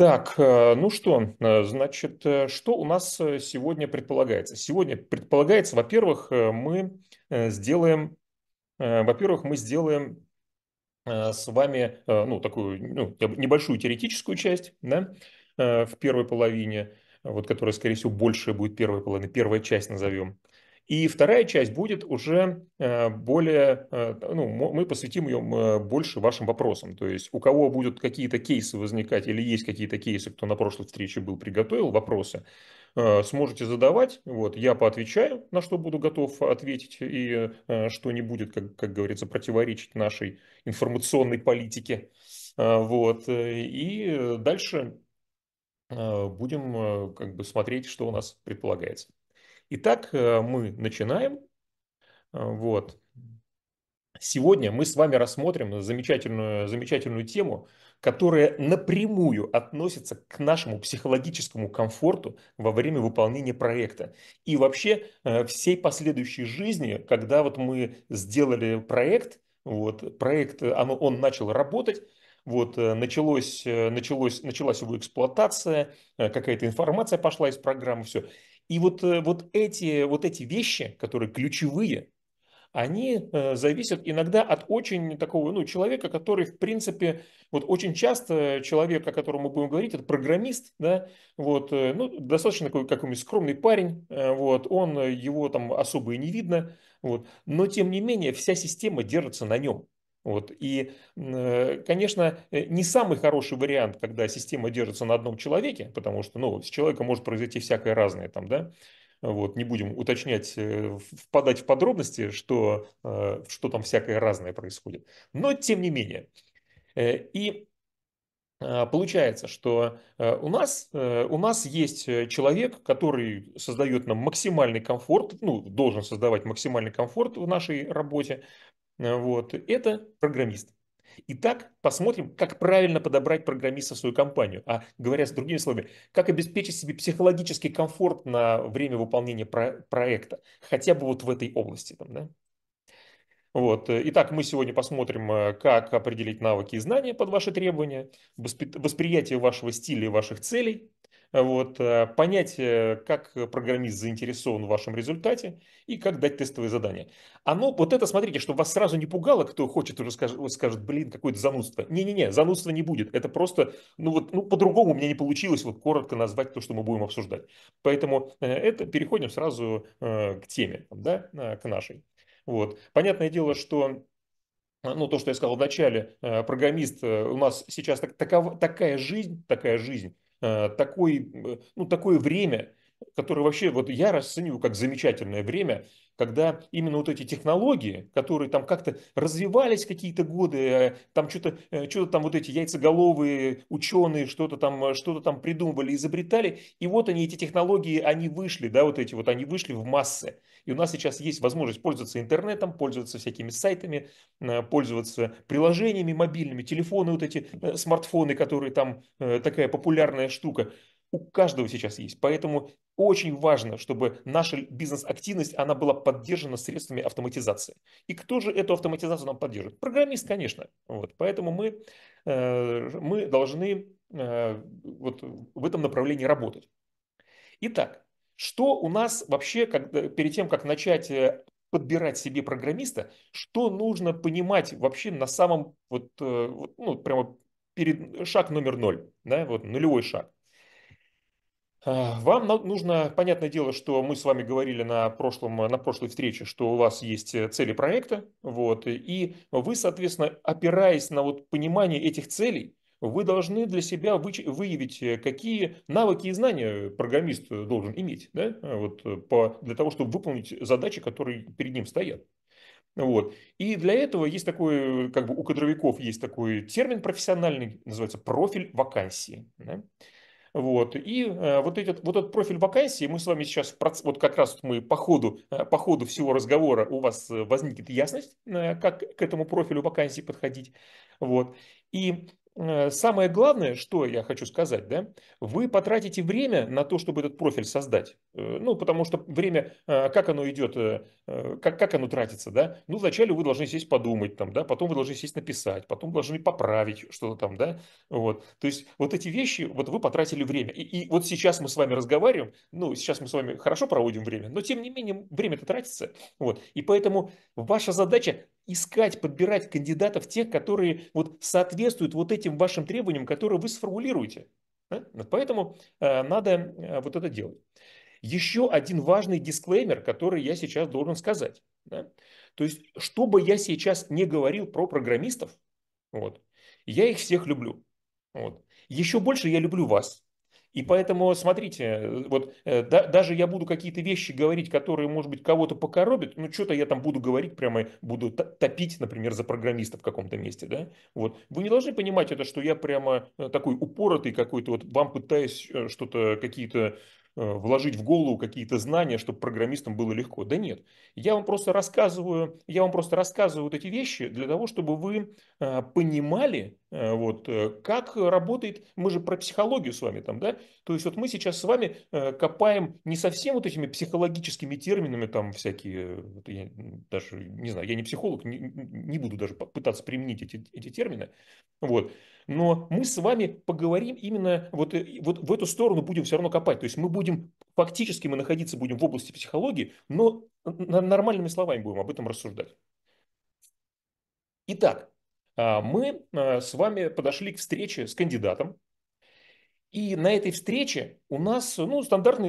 Так, ну что, значит, что у нас сегодня предполагается? Сегодня предполагается, во-первых, мы сделаем с вами такую небольшую теоретическую часть, да, в первой половине, вот, которая, скорее всего, больше будет первой половины, первая часть назовем. И вторая часть будет уже более, мы посвятим ее больше вашим вопросам. То есть у кого будут какие-то кейсы возникать или есть какие-то кейсы, кто на прошлой встрече был, приготовил вопросы, сможете задавать. Вот, я поотвечаю, на что буду готов ответить и что не будет, как говорится, противоречить нашей информационной политике. Вот, и дальше будем смотреть, что у нас предполагается. Итак, мы начинаем. Вот. Сегодня мы с вами рассмотрим замечательную тему, которая напрямую относится к нашему психологическому комфорту во время выполнения проекта. И вообще всей последующей жизни, когда вот мы сделали проект, он начал работать. Вот, началась его эксплуатация, какая-то информация пошла из программы, все. И эти вещи, которые ключевые, они зависят иногда от очень такого человека, который, в принципе, очень часто человек, о котором мы будем говорить, это программист, да, достаточно такой какой-нибудь скромный парень, его там особо и не видно, но тем не менее вся система держится на нем. И, конечно, не самый хороший вариант, когда система держится на одном человеке, потому что с человеком может произойти всякое разное. Там, да? Не будем уточнять, впадать в подробности, что там всякое разное происходит. Но, тем не менее. И получается, что у нас есть человек, который создает нам максимальный комфорт, должен создавать максимальный комфорт в нашей работе. Это программист. Итак, посмотрим, как правильно подобрать программиста в свою компанию. А говоря с другими словами, как обеспечить себе психологический комфорт на время выполнения проекта, хотя бы в этой области. Там, да? Итак, мы сегодня посмотрим, как определить навыки и знания под ваши требования, восприятие вашего стиля и ваших целей. Понять, как программист заинтересован в вашем результате и как дать тестовые задания. Смотрите, чтобы вас сразу не пугало, кто хочет уже скажет, какое-то занудство. Не-не-не, занудства не будет. Это просто, по-другому у меня не получилось коротко назвать то, что мы будем обсуждать. Поэтому переходим сразу к теме, да, к нашей. Понятное дело, что... то, что я сказал в начале, программист, у нас сейчас такая жизнь, такое время, которое вообще я расцениваю как замечательное время, когда именно эти технологии, которые там как-то развивались какие-то годы, там что-то там эти яйцеголовые ученые что-то там придумывали, изобретали, и они, эти технологии, они вышли, да, они вышли в массы. И у нас сейчас есть возможность пользоваться интернетом, пользоваться всякими сайтами, пользоваться приложениями мобильными, телефоны, эти смартфоны, которые там такая популярная штука. У каждого сейчас есть. Поэтому очень важно, чтобы наша бизнес-активность, она была поддержана средствами автоматизации. И кто же эту автоматизацию нам поддержит? Программист, конечно. Поэтому мы должны в этом направлении работать. Итак, что у нас вообще, перед тем, как начать подбирать себе программиста, что нужно понимать вообще на самом, прямо перед шаг номер 0, да, нулевой шаг. Вам нужно, понятное дело, что мы с вами говорили на прошлой встрече, что у вас есть цели проекта, и вы, соответственно, опираясь на понимание этих целей, вы должны для себя выявить, какие навыки и знания программист должен иметь, да? Для того, чтобы выполнить задачи, которые перед ним стоят. И для этого есть такой, у кадровиков есть такой термин профессиональный, называется профиль вакансии. Да? Этот профиль вакансии мы с вами сейчас, как раз мы по ходу всего разговора у вас возникнет ясность, как к этому профилю вакансии подходить. И самое главное, что я хочу сказать, да, вы потратите время на то, чтобы этот профиль создать. Ну, потому что время, как оно идет, как оно тратится, да. Ну, вначале вы должны сесть подумать, там, да, потом вы должны сесть написать, потом должны поправить что-то там, да. Вот. То есть вот эти вещи, вот вы потратили время. И вот сейчас мы с вами разговариваем, ну, сейчас мы с вами хорошо проводим время, но тем не менее время-то тратится. Вот. И поэтому ваша задача искать, подбирать кандидатов тех, которые вот соответствуют вот этим вашим требованиям, которые вы сформулируете. Поэтому надо вот это делать. Еще один важный дисклеймер, который я сейчас должен сказать. То есть, что бы я сейчас не говорил про программистов, вот, я их всех люблю. Вот. Еще больше я люблю вас. И поэтому, смотрите, вот даже я буду какие-то вещи говорить, которые, может быть, кого-то покоробят, ну, что-то я там буду говорить, прямо буду топить, например, за программиста в каком-то месте, да, вот. Вы не должны понимать это, что я прямо такой упоротый какой-то, вот вам пытаюсь что-то, какие-то вложить в голову какие-то знания, чтобы программистам было легко. Да нет, я вам просто рассказываю вот эти вещи для того, чтобы вы понимали, вот, как работает, мы же про психологию с вами там, да, то есть вот мы сейчас с вами копаем не совсем вот этими психологическими терминами там всякие, вот я даже не знаю, я не психолог, не буду даже пытаться применить эти термины, вот. Но мы с вами поговорим именно вот в эту сторону, будем все равно копать. То есть мы будем, фактически мы находиться будем в области психологии, но нормальными словами будем об этом рассуждать. Итак, мы с вами подошли к встрече с кандидатом. И на этой встрече у нас, ну,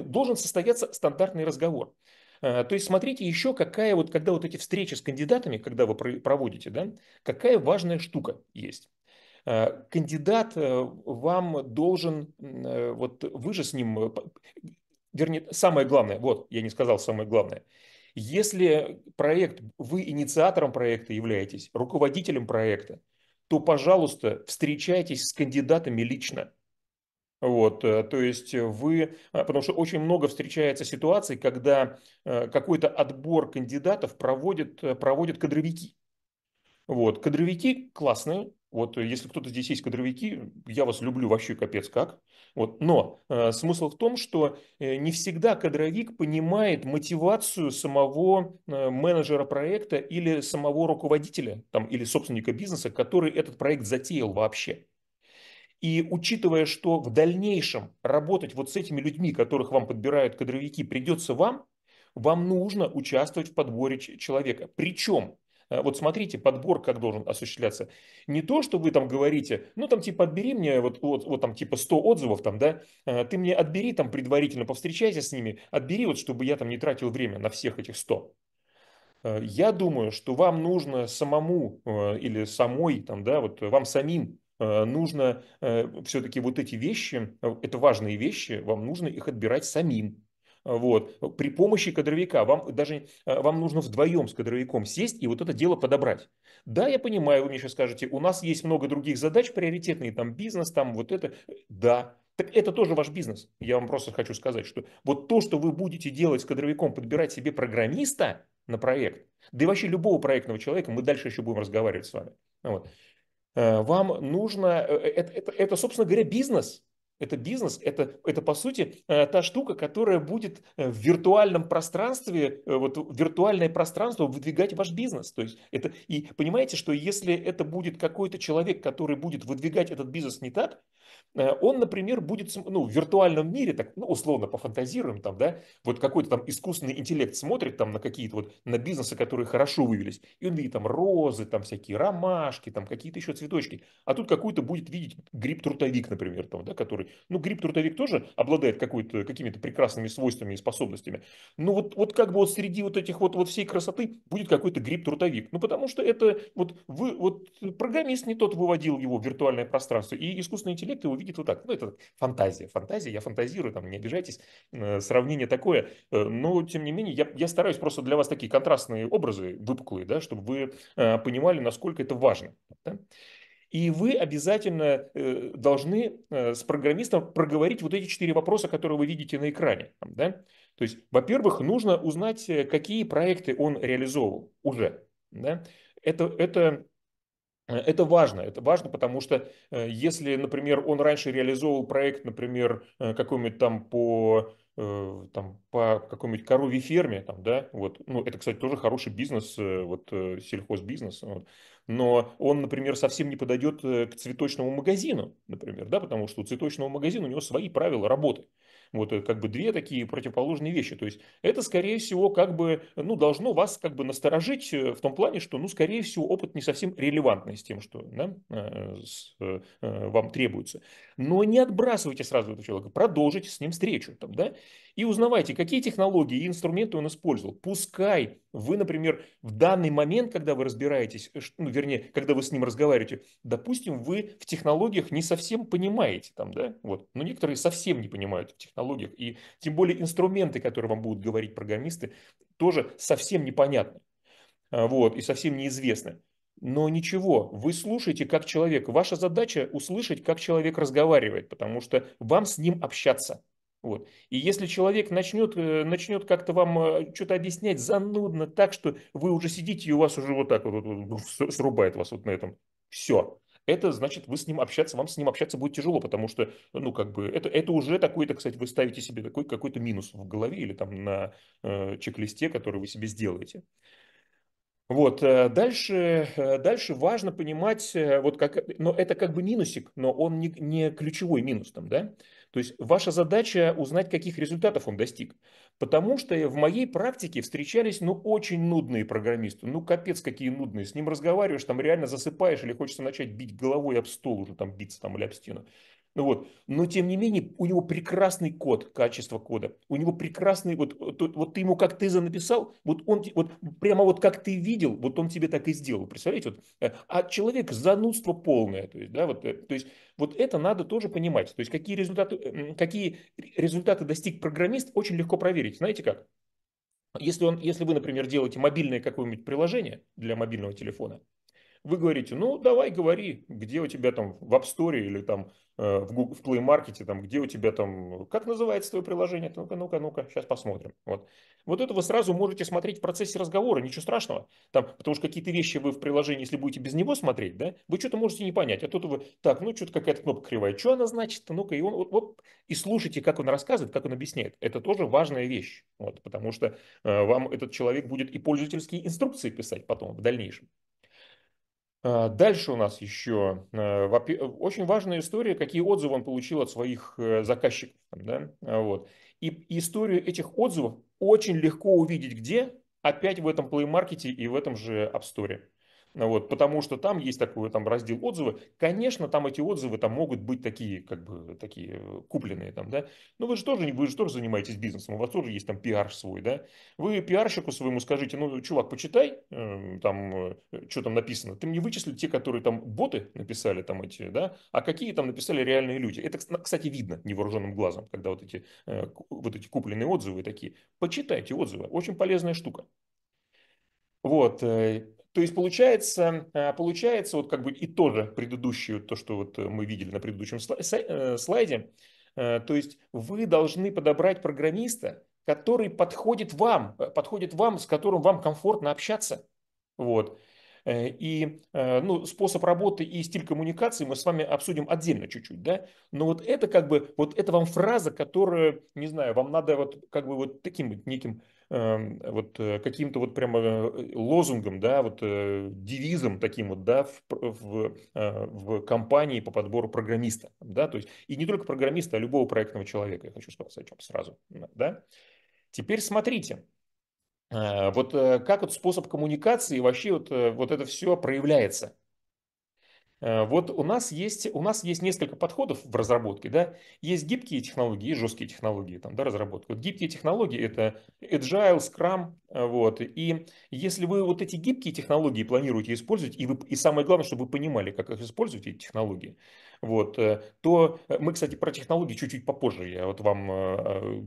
должен состояться стандартный разговор. То есть смотрите еще, какая вот, когда вот эти встречи с кандидатами, когда вы проводите, да, какая важная штука есть. Кандидат вам должен, вот вы же с ним, вернее, самое главное, вот я не сказал самое главное, если проект, вы инициатором проекта являетесь, руководителем проекта, то, пожалуйста, встречайтесь с кандидатами лично. Вот, то есть вы, потому что очень много встречается ситуаций, когда какой-то отбор кандидатов проводят кадровики. Вот, кадровики классные. Вот, если кто-то здесь есть кадровики, я вас люблю вообще капец как. Вот, но смысл в том, что не всегда кадровик понимает мотивацию самого менеджера проекта или самого руководителя там, или собственника бизнеса, который этот проект затеял вообще. И учитывая, что в дальнейшем работать вот с этими людьми, которых вам подбирают кадровики, придется вам, вам нужно участвовать в подборе человека. Причем, вот смотрите, подбор как должен осуществляться. Не то, что вы там говорите, ну там типа отбери мне, вот там типа 100 отзывов там, да, ты мне отбери там предварительно, повстречайся с ними, отбери вот, чтобы я там не тратил время на всех этих 100. Я думаю, что вам нужно самому или самой, там, да, вот вам самим нужно все-таки вот эти вещи, это важные вещи, вам нужно их отбирать самим. Вот. При помощи кадровика вам нужно вдвоем с кадровиком сесть и вот это дело подобрать. Да, я понимаю, вы мне сейчас скажете, у нас есть много других задач приоритетные, там бизнес, там вот это. Да, так это тоже ваш бизнес. Я вам просто хочу сказать, что вот то, что вы будете делать с кадровиком, подбирать себе программиста на проект, да и вообще любого проектного человека, мы дальше еще будем разговаривать с вами. Вот. Вам нужно, это, собственно говоря, бизнес. Это бизнес, это по сути та штука, которая будет в виртуальном пространстве, вот виртуальное пространство выдвигать ваш бизнес. То есть это, и понимаете, что если это будет какой-то человек, который будет выдвигать этот бизнес не так, он, например, будет, ну, в виртуальном мире, так, ну, условно пофантазируем, там, да, вот какой-то там искусственный интеллект смотрит там на какие-то вот, на бизнесы, которые хорошо вывелись, и он видит там розы, там всякие ромашки, там какие-то еще цветочки, а тут какой-то будет видеть гриб-трутовик, например, там, да, который, ну, гриб-трутовик тоже обладает какими-то прекрасными свойствами и способностями, но вот как бы вот среди вот этих вот всей красоты будет какой-то гриб-трутовик, ну, потому что это вот программист не тот выводил его в виртуальное пространство, и искусственный интеллект его видит вот так. Ну, это фантазия, я фантазирую, там, не обижайтесь, сравнение такое, но, тем не менее, я стараюсь просто для вас такие контрастные образы выпуклые, да, чтобы вы понимали, насколько это важно. Да? И вы обязательно должны с программистом проговорить вот эти 4 вопроса, которые вы видите на экране. Да? То есть, во-первых, нужно узнать, какие проекты он реализовывал уже. Да? Это Это важно, потому что если, например, он раньше реализовывал проект, например, какой-нибудь там по какой-нибудь коровьей ферме, там, да, вот, ну, это, кстати, тоже хороший бизнес, вот, сельхозбизнес, вот. Но он, например, совсем не подойдет к цветочному магазину, например, да, потому что у цветочного магазина у него свои правила работы. Вот как бы две такие противоположные вещи. То есть это, скорее всего, как бы, ну, должно вас как бы насторожить в том плане, что, ну, скорее всего, опыт не совсем релевантный с тем, что да, вам требуется. Но не отбрасывайте сразу этого человека, продолжите с ним встречу. Там, да, и узнавайте, какие технологии и инструменты он использовал. Пускай вы, например, в данный момент, когда вы разбираетесь, ну, вернее, когда вы с ним разговариваете, допустим, вы в технологиях не совсем понимаете, там, да, вот, но некоторые совсем не понимают в технологиях, и тем более инструменты, которые вам будут говорить программисты, тоже совсем непонятны, вот, и совсем неизвестны. Но ничего, вы слушаете как человек, ваша задача услышать, как человек разговаривает, потому что вам с ним общаться. Вот. И если человек начнет как-то вам что-то объяснять занудно так, что вы уже сидите и у вас уже вот так вот срубает вас вот на этом, все. Это значит, вы с ним общаться, вам с ним общаться будет тяжело, потому что, ну, как бы, это уже такой-то, кстати, вы ставите себе такой какой-то минус в голове или там на чек-листе, который вы себе сделаете. Вот, дальше важно понимать, вот как, но это как бы минусик, но он не ключевой минус там, да. То есть ваша задача узнать, каких результатов он достиг. Потому что в моей практике встречались, ну, очень нудные программисты. Ну, капец, какие нудные. С ним разговариваешь, там реально засыпаешь или хочется начать бить головой об стол уже, там, биться там, или об стену. Ну, вот. Но, тем не менее, у него прекрасный код, качество кода. У него прекрасный, вот ты ему как ты занаписал, вот он, вот прямо вот как ты видел, вот он тебе так и сделал. Представляете? Вот. А человек занудство полное. То есть, да, вот, то есть, вот это надо тоже понимать. То есть, какие результаты достиг программист, очень легко проверить. Знаете как? Если вы, например, делаете мобильное какое-нибудь приложение для мобильного телефона, вы говорите, ну, давай говори, где у тебя там в App Store или там в Play Market, там, где у тебя там, как называется твое приложение, ну-ка, сейчас посмотрим. Вот это вы сразу можете смотреть в процессе разговора, ничего страшного, там, потому что какие-то вещи вы в приложении, если будете без него смотреть, да, вы что-то можете не понять, а тут вы, так, ну, что-то какая-то кнопка кривая, что она значит, ну-ка, и он, и слушайте, как он рассказывает, как он объясняет, это тоже важная вещь, вот, потому что вам этот человек будет и пользовательские инструкции писать потом, в дальнейшем. Дальше у нас еще очень важная история, какие отзывы он получил от своих заказчиков. Да? Вот. И историю этих отзывов очень легко увидеть где? Опять в этом Play Market и в этом же App Store. Вот, потому что там есть такой там, раздел отзывы. Конечно, там эти отзывы там, могут быть такие, как бы, такие купленные. Там, да? Но вы же тоже занимаетесь бизнесом, у вас тоже есть там пиар свой. Да? Вы пиарщику своему скажите, ну, чувак, почитай, там, что там написано. Ты мне вычисли те, которые там боты написали, там, эти, да? А какие там написали реальные люди. Это, кстати, видно невооруженным глазом, когда вот эти купленные отзывы такие. Почитайте отзывы, очень полезная штука. Вот. То есть получается вот как бы и тоже предыдущее, то, что вот мы видели на предыдущем слайде, то есть вы должны подобрать программиста, который подходит вам, с которым вам комфортно общаться. Вот. И ну, способ работы и стиль коммуникации мы с вами обсудим отдельно чуть-чуть, да. Но вот это как бы, вот это вам фраза, которая, не знаю, вам надо вот как бы вот таким вот неким... вот каким-то вот прямо лозунгом, да, вот девизом таким вот, да, в компании по подбору программиста, да, то есть и не только программиста, а любого проектного человека, я хочу сказать о чем сразу, да. Теперь смотрите, вот как вот способ коммуникации вообще вот это все проявляется. Вот у нас есть несколько подходов в разработке, да, есть гибкие технологии, есть жесткие технологии, там, да, разработки. Вот гибкие технологии – это Agile, Scrum, вот, и если вы вот эти гибкие технологии планируете использовать, и самое главное, чтобы вы понимали, как их использовать, эти технологии, вот, то мы, кстати, про технологии чуть-чуть попозже, я вот мы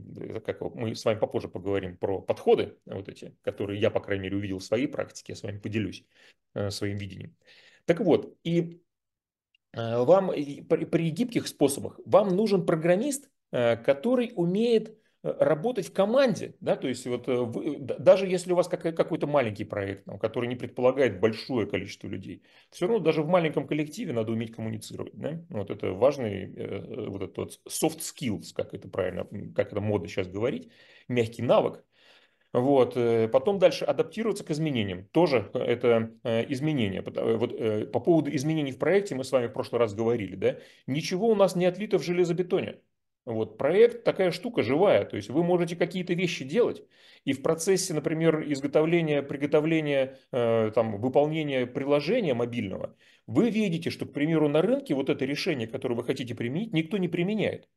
с вами попозже поговорим про подходы, вот эти, которые я, по крайней мере, увидел в своей практике, я с вами поделюсь своим видением. Так вот, и вам при гибких способах вам нужен программист, который умеет работать в команде, да, то есть вот вы, даже если у вас какой-то маленький проект, который не предполагает большое количество людей, все равно даже в маленьком коллективе надо уметь коммуницировать, да? Вот это важный вот этот soft skills, как это правильно, как это модно сейчас говорить, мягкий навык. Вот. Потом дальше адаптироваться к изменениям. Тоже это изменения. Вот по поводу изменений в проекте мы с вами в прошлый раз говорили, да? Ничего у нас не отлито в железобетоне. Вот, проект такая штука живая, то есть вы можете какие-то вещи делать, и в процессе, например, изготовления, приготовления, выполнения приложения мобильного, вы видите, что, к примеру, на рынке вот это решение, которое вы хотите применить, никто не применяет.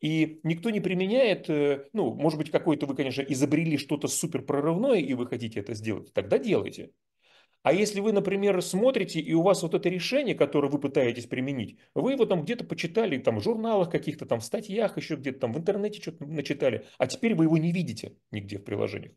И никто не применяет, ну, может быть, какое-то вы, конечно, изобрели что-то супер прорывное, и вы хотите это сделать, тогда делайте. А если вы, например, смотрите, и у вас вот это решение, которое вы пытаетесь применить, вы его там где-то почитали, там в журналах каких-то, там в статьях, еще где-то там в интернете что-то начитали, а теперь вы его не видите нигде в приложениях.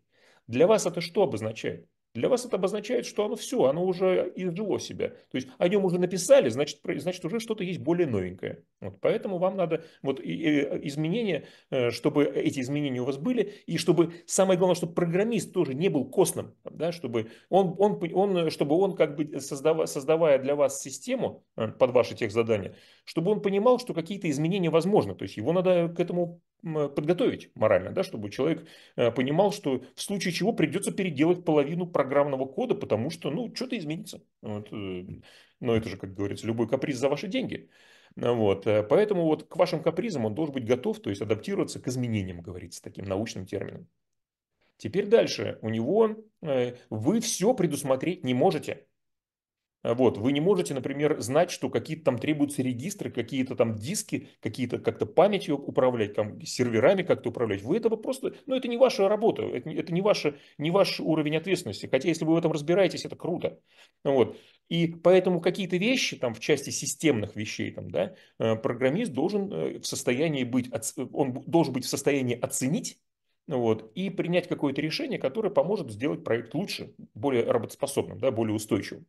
Для вас это что обозначает? Для вас это обозначает, что оно все, оно уже изжило себя. То есть о нем уже написали, значит уже что-то есть более новенькое. Вот, поэтому вам надо вот, изменения, чтобы эти изменения у вас были, и чтобы, самое главное, чтобы программист тоже не был костным, да, чтобы он как бы создавая для вас систему под ваши техзадания, чтобы он понимал, что какие-то изменения возможны. То есть его надо к этому подготовить морально, да, чтобы человек понимал, что в случае чего придется переделать половину программного кода, потому что, ну, что-то изменится. Вот. Но это же, как говорится, любой каприз за ваши деньги. Вот. Поэтому вот к вашим капризам он должен быть готов, то есть адаптироваться к изменениям, говорится таким научным термином. Теперь дальше. У него вы все предусмотреть не можете. Вот, вы не можете, например, знать, что какие-то там требуются регистры, какие-то там диски, какие-то как-то памятью управлять, там, серверами как-то управлять. Вы этого просто... Ну, это не ваша работа, это не ваш уровень ответственности. Хотя, если вы в этом разбираетесь, это круто. Вот. И поэтому какие-то вещи, там, в части системных вещей, там, да, программист должен в состоянии быть... Он должен быть в состоянии оценить, вот, и принять какое-то решение, которое поможет сделать проект лучше, более работоспособным, да, более устойчивым.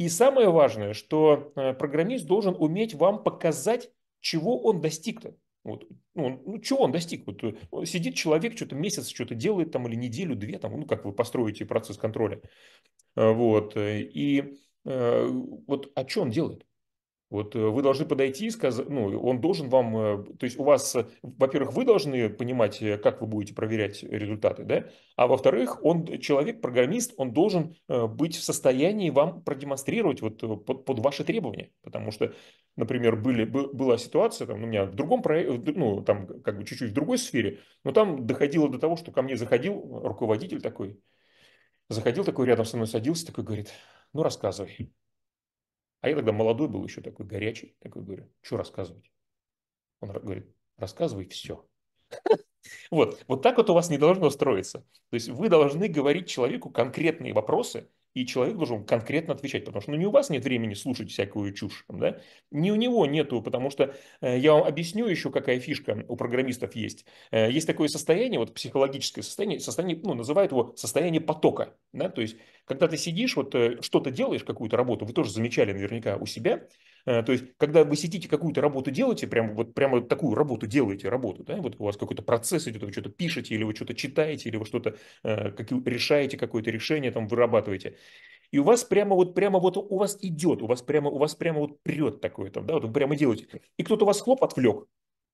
И самое важное, что программист должен уметь вам показать, чего он достиг-то. Вот. Ну, чего он достиг? Вот сидит человек, что-то месяц что-то делает, там, или неделю-две, там, ну, как вы построите процесс контроля. Вот. И вот, а что он делает? Вот вы должны подойти и сказать, ну, он должен вам, то есть у вас, во-первых, вы должны понимать, как вы будете проверять результаты, да, а во-вторых, он, человек, программист, он должен быть в состоянии вам продемонстрировать вот под ваши требования, потому что, например, была ситуация, там, у меня в другом проекте, ну, там, как бы чуть-чуть в другой сфере, но там доходило до того, что ко мне заходил руководитель такой, рядом со мной садился, такой говорит, ну, рассказывай. А я тогда молодой был еще, такой горячий, такой говорю, что рассказывать? Он говорит, рассказывай все. Вот так вот у вас не должно строиться. То есть вы должны говорить человеку конкретные вопросы, и человек должен конкретно отвечать, потому что ну, не у вас нет времени слушать всякую чушь, да? Не у него нету, потому что я вам объясню еще, какая фишка у программистов есть. Есть такое состояние, вот психологическое состояние, ну, называют его состояние потока, да? То есть, когда ты сидишь, вот что-то делаешь, какую-то работу, вы тоже замечали наверняка у себя, то есть, когда вы сидите, какую-то работу делаете, прямо такую работу делаете, да? Вот у вас какой-то процесс идет, вы что-то пишете, или вы что-то читаете, или вы что-то решаете, какое-то решение там вырабатываете. И у вас прямо вот у вас идет, у вас прямо вот прет такое там, да, вот вы прямо делаете. И кто-то вас хлоп отвлек,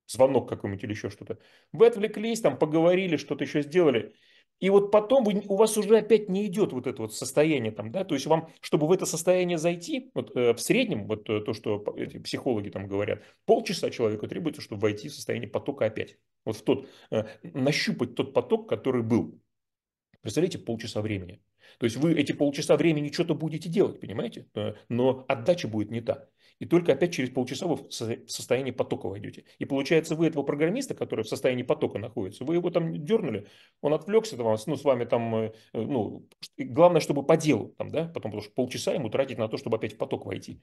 звонок какой-нибудь или еще что-то. Вы отвлеклись, там поговорили, что-то еще сделали. И вот потом у вас уже опять не идет вот это вот состояние там, да, то есть вам, чтобы в это состояние зайти, вот в среднем, вот то, что эти психологи там говорят, полчаса человеку требуется, чтобы войти в состояние потока опять. Вот в тот, нащупать тот поток, который был. Представляете, полчаса времени. То есть вы эти полчаса времени что-то будете делать, понимаете? Но отдача будет не та. И только опять через полчаса вы в состоянии потока войдете. И получается, вы этого программиста, который в состоянии потока находится, вы его там дернули, он отвлекся, там, ну, с вами там, ну, главное, чтобы по делу, там, да, потому что полчаса ему тратить на то, чтобы опять в поток войти.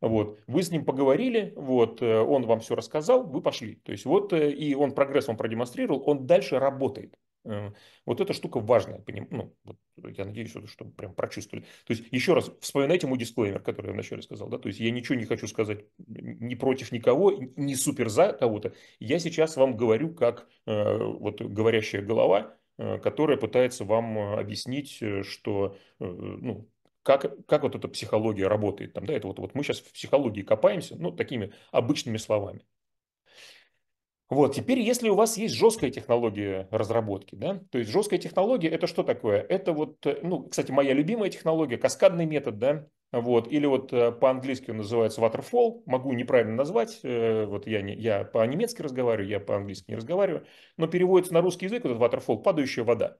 Вот. Вы с ним поговорили, вот, он вам все рассказал, вы пошли. То есть вот, и он прогресс вам продемонстрировал, он дальше работает. Вот эта штука важная. Ну, я надеюсь, что прям прочувствовали. То есть, еще раз, вспоминайте мой дисклеймер, который я вначале сказал. Да? То есть, я ничего не хочу сказать ни против никого, ни супер за кого-то. Я сейчас вам говорю, как вот говорящая голова, которая пытается вам объяснить, что... Ну, как вот эта психология работает. Там, да, это вот мы сейчас в психологии копаемся, ну, такими обычными словами. Вот, теперь, если у вас есть жесткая технология разработки, да, то есть жесткая технология – это что такое? Это вот, ну, кстати, моя любимая технология – каскадный метод, да, вот, или вот по-английски он называется waterfall, могу неправильно назвать, вот я по-немецки разговариваю, я по-английски не разговариваю, но переводится на русский язык вот этот waterfall – падающая вода.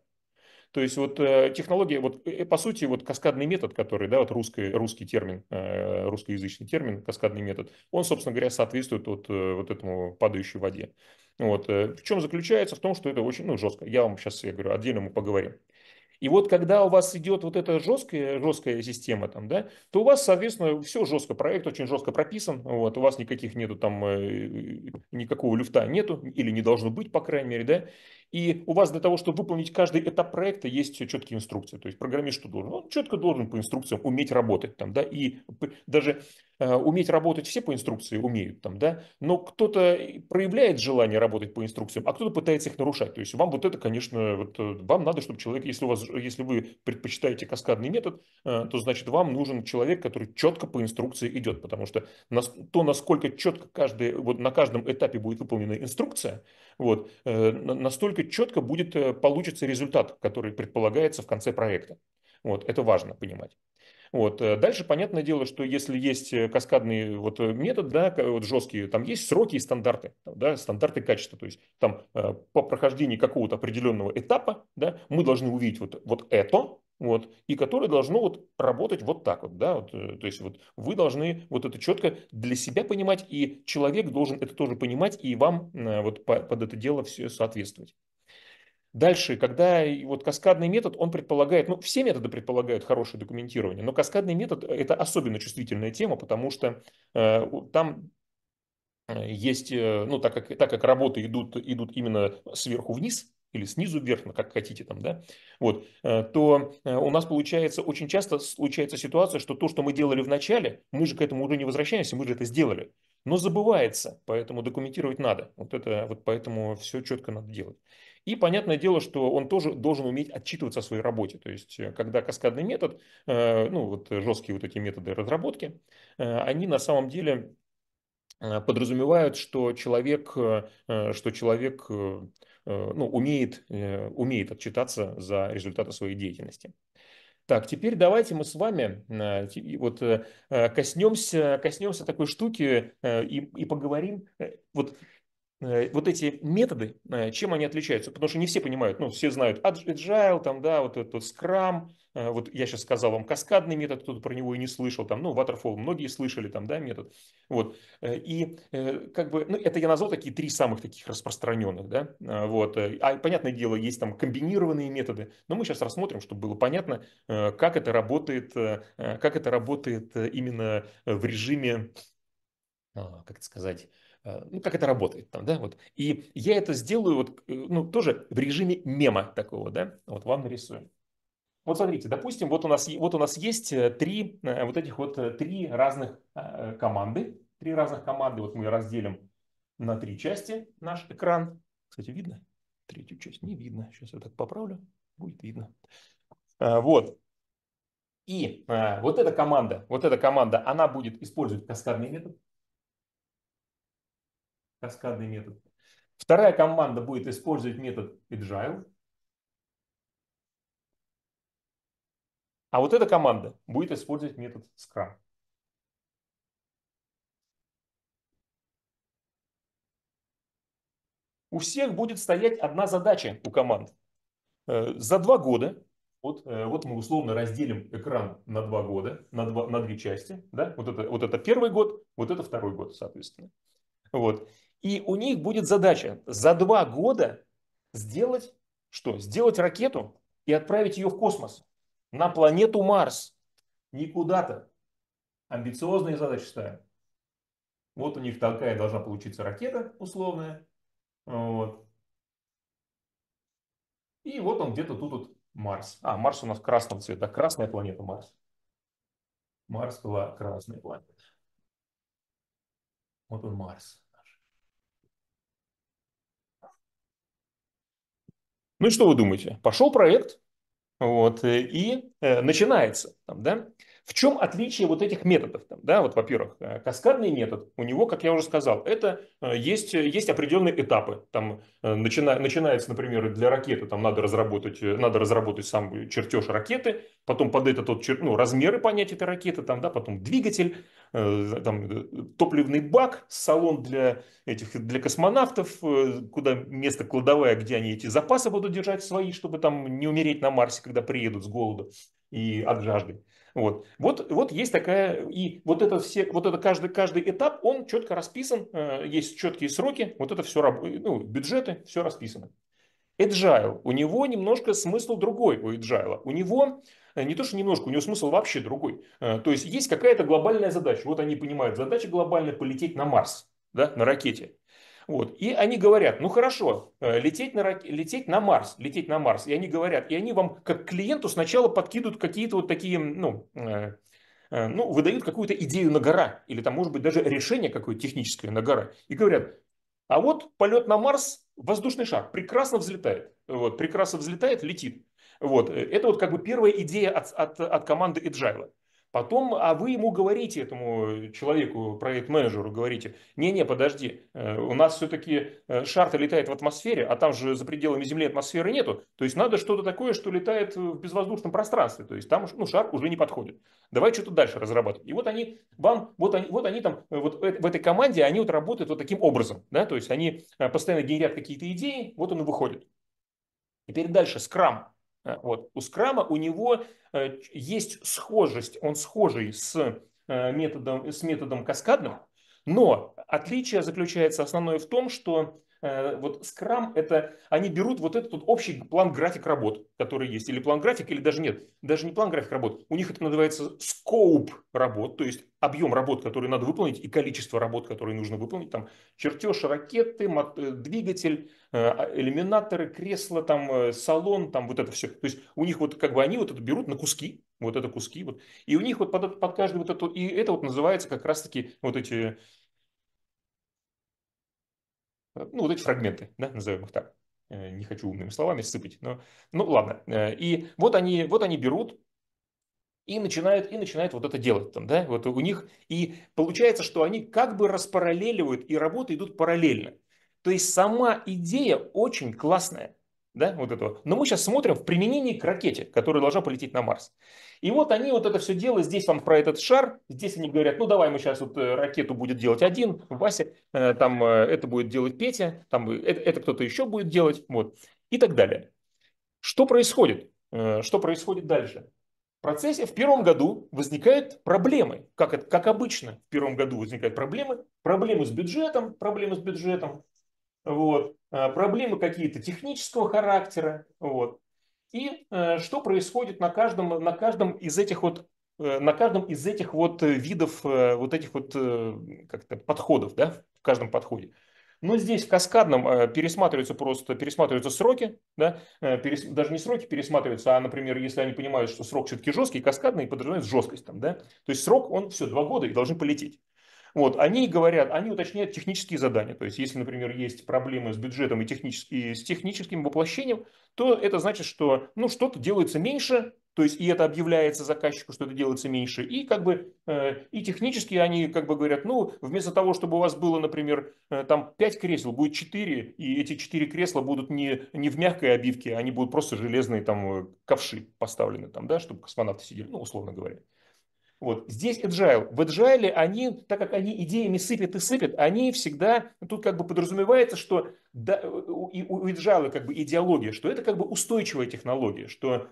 То есть вот технология, вот по сути вот каскадный метод, который, да, вот русский термин, русскоязычный термин, каскадный метод, он, собственно говоря, соответствует вот этому падающей воде. Вот. В чем заключается? В том, что это очень, ну, жестко. Я вам сейчас, я говорю, отдельно мы поговорим. И вот когда у вас идет вот эта жесткая система, там, да, то у вас, соответственно, все жестко, проект очень жестко прописан, вот, у вас никакого люфта нету, или не должно быть, по крайней мере, да, и у вас для того, чтобы выполнить каждый этап проекта, есть четкие инструкции, то есть программист что должен? Он четко должен по инструкциям уметь работать, там, да, и даже... Уметь работать все по инструкции умеют, там, да? Но кто-то проявляет желание работать по инструкциям, а кто-то пытается их нарушать. То есть вам вот это, конечно, вот, вам надо, чтобы человек, если вы предпочитаете каскадный метод, то значит вам нужен человек, который четко по инструкции идет, потому что то, насколько четко вот на каждом этапе будет выполнена инструкция, вот, настолько четко получится результат, который предполагается в конце проекта. Вот, это важно понимать. Вот. Дальше понятное дело, что если есть каскадный вот метод, да, вот жесткий, там есть сроки и стандарты, да, стандарты качества. То есть там по прохождении какого-то определенного этапа, да, мы должны увидеть вот это, вот, и которое должно вот работать вот так вот, да, вот. То есть вот вы должны вот это четко для себя понимать, и человек должен это тоже понимать, и вам вот под это дело все соответствовать. Дальше, когда вот каскадный метод, он предполагает, ну, все методы предполагают хорошее документирование, но каскадный метод – это особенно чувствительная тема, потому что там есть, ну, так как работы идут именно сверху вниз, или снизу вверх, как хотите, там, да, вот, то у нас получается, очень часто случается ситуация, что то, что мы делали в начале, мы же к этому уже не возвращаемся, мы же это сделали, но забывается, поэтому документировать надо, вот поэтому все четко надо делать. И понятное дело, что он тоже должен уметь отчитываться о своей работе. То есть, когда каскадный метод, ну, вот жесткие вот эти методы разработки, они на самом деле подразумевают, что человек ну, умеет отчитаться за результаты своей деятельности. Так, теперь давайте мы с вами вот коснемся такой штуки и поговорим. Вот эти методы, чем они отличаются? Потому что не все понимают, ну, все знают Agile, там, да, вот этот Scrum, вот я сейчас сказал вам каскадный метод, кто-то про него и не слышал, там, ну, Waterfall, многие слышали, там, да, метод, вот, и, как бы, ну, это я назвал такие три самых таких распространенных, да, вот, а, понятное дело, есть там комбинированные методы, но мы сейчас рассмотрим, чтобы было понятно, как это работает именно в режиме, как это сказать, ну, как это работает там, да, вот. И я это сделаю вот, ну, тоже в режиме мема такого, да, вот вам нарисую. Вот смотрите, допустим, вот у нас есть три разных команды, вот мы разделим на три части наш экран. Кстати, видно? Третью часть не видно, сейчас я так поправлю, будет видно. Вот. И вот эта команда, она будет использовать каскадный метод. Вторая команда будет использовать метод Agile. А вот эта команда будет использовать метод Scrum. У всех будет стоять одна задача у команд. За 2 года, вот мы условно разделим экран на 2 года, на две части. Да? Вот это первый год, вот это второй год, соответственно. Вот. И у них будет задача за 2 года сделать что? Сделать ракету и отправить ее в космос, на планету Марс, не куда-то. Амбициозные задачи ставят. Вот у них такая должна получиться ракета условная. Вот. И вот он где-то тут вот Марс. А, Марс у нас красного цвета. Красная планета Марс. Марс была красная планета. Вот он Марс. Ну и что вы думаете? Пошел проект, вот, и начинается. Там, да? В чем отличие вот этих методов? Там, да? Вот, во-первых, каскадный метод, у него, как я уже сказал, это есть определенные этапы. Там, начинается, например, для ракеты там, надо разработать сам чертеж ракеты, потом под это размеры понять этой ракеты, там, да? Потом двигатель, там, топливный бак, салон для космонавтов, куда место кладовая, где они эти запасы будут держать свои, чтобы там не умереть на Марсе, когда приедут с голода и от жажды. Вот есть такая, и каждый этап, он четко расписан, есть четкие сроки, вот это все, бюджеты, все расписано. Agile, у него немножко смысл другой, у Agile, у него не то, что немножко, у него смысл вообще другой. То есть, есть какая-то глобальная задача, вот они понимают, задача глобальная полететь на Марс, да, на ракете. Вот. И они говорят, ну хорошо, лететь на Марс. И они говорят, и они вам как клиенту сначала подкидывают какие-то вот такие, выдают какую-то идею на гора. Или там может быть даже решение какое-то техническое на гора. И говорят, а вот полет на Марс, воздушный шар, прекрасно взлетает, летит. Вот. Это вот как бы первая идея от команды Agile. Потом, а вы ему говорите, этому человеку, проект-менеджеру, говорите, не-не, подожди, у нас все-таки шар-то летает в атмосфере, а там же за пределами Земли атмосферы нету, то есть надо что-то такое, что летает в безвоздушном пространстве, то есть там шар уже не подходит. Давай что-то дальше разрабатывать. И вот они в этой команде, они вот работают вот таким образом, да, то есть они постоянно генерят какие-то идеи, вот он и выходит. Теперь дальше, скрам. Вот. У скрама у него есть схожесть, он схожий с методом каскадным, но отличие заключается основное в том, что вот скрам, это они берут вот этот вот общий план-график работ, который есть, или план-график, или даже нет, даже не план-график работ, у них это называется скоуп работ, то есть объем работ, которые надо выполнить, и количество работ, которые нужно выполнить, там чертеж ракеты, двигатель, иллюминаторы, кресло, там салон, там вот это все, то есть у них вот как бы они вот это берут на куски, вот это куски, вот, и у них вот под каждый вот это, и это вот называется как раз-таки вот эти... вот эти фрагменты, да, назовем их так. Не хочу умными словами сыпать, но... Ну, ладно. И вот они берут и начинают вот это делать. Там, да? Вот у них... И получается, что они как бы распараллеливают, и работы идут параллельно. То есть, сама идея очень классная. Да? Вот этого. Но мы сейчас смотрим в применении к ракете, которая должна полететь на Марс. И вот они вот это все дело, здесь вам про этот шар, здесь они говорят, ну давай мы сейчас вот ракету будет делать один, Вася, там это будет делать Петя, там это кто-то еще будет делать, вот, и так далее. Что происходит дальше? В процессе в первом году возникают проблемы, как обычно в первом году возникают проблемы с бюджетом, вот. Проблемы какие-то технического характера. Вот. И что происходит на каждом из этих видов, вот этих вот как-то подходов, да, в каждом подходе. Но здесь в каскадном пересматриваются сроки, да, даже не сроки пересматриваются, а, например, если они понимают, что срок все-таки жесткий, каскадный подразумевает жесткость там, да, то есть срок, он все, 2 года и должен полететь. Вот, они говорят, они уточняют технические задания. То есть, если, например, есть проблемы с бюджетом и с техническим воплощением, то это значит, что что-то делается меньше, то есть, и это объявляется заказчику, что это делается меньше. И как бы и технически они как бы говорят, вместо того, чтобы у вас было, например, там 5 кресел, будет 4, и эти 4 кресла будут не в мягкой обивке, они будут просто железные там ковши поставлены, там, да, чтобы космонавты сидели, условно говоря. Вот. Здесь agile. В agile они, так как они идеями сыпят, они всегда, тут как бы подразумевается, что у agile как бы идеология, что это как бы устойчивая технология, что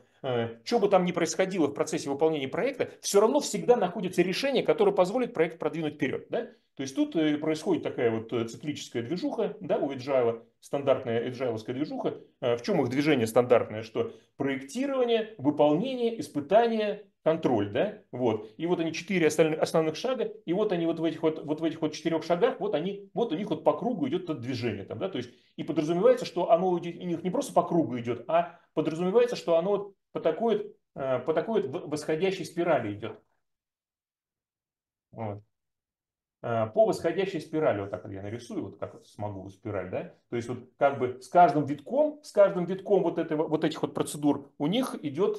что бы там ни происходило в процессе выполнения проекта, все равно всегда находится решение, которое позволит проект продвинуть вперед. Да? То есть тут происходит такая вот циклическая движуха, да, у agile, стандартная agile-овская движуха. В чем их движение стандартное? Что проектирование, выполнение, испытание, контроль, да, вот, и вот они четыре основных шага, и вот они вот в этих четырех шагах, вот у них вот по кругу идет это движение, там, да, то есть, и подразумевается, что оно у них не просто по кругу идет, а подразумевается, что оно вот по такой восходящей спирали идет. Вот. По восходящей спирали, вот так вот я нарисую, вот как смогу спираль, да, то есть вот как бы с каждым витком вот этих процедур у них идет,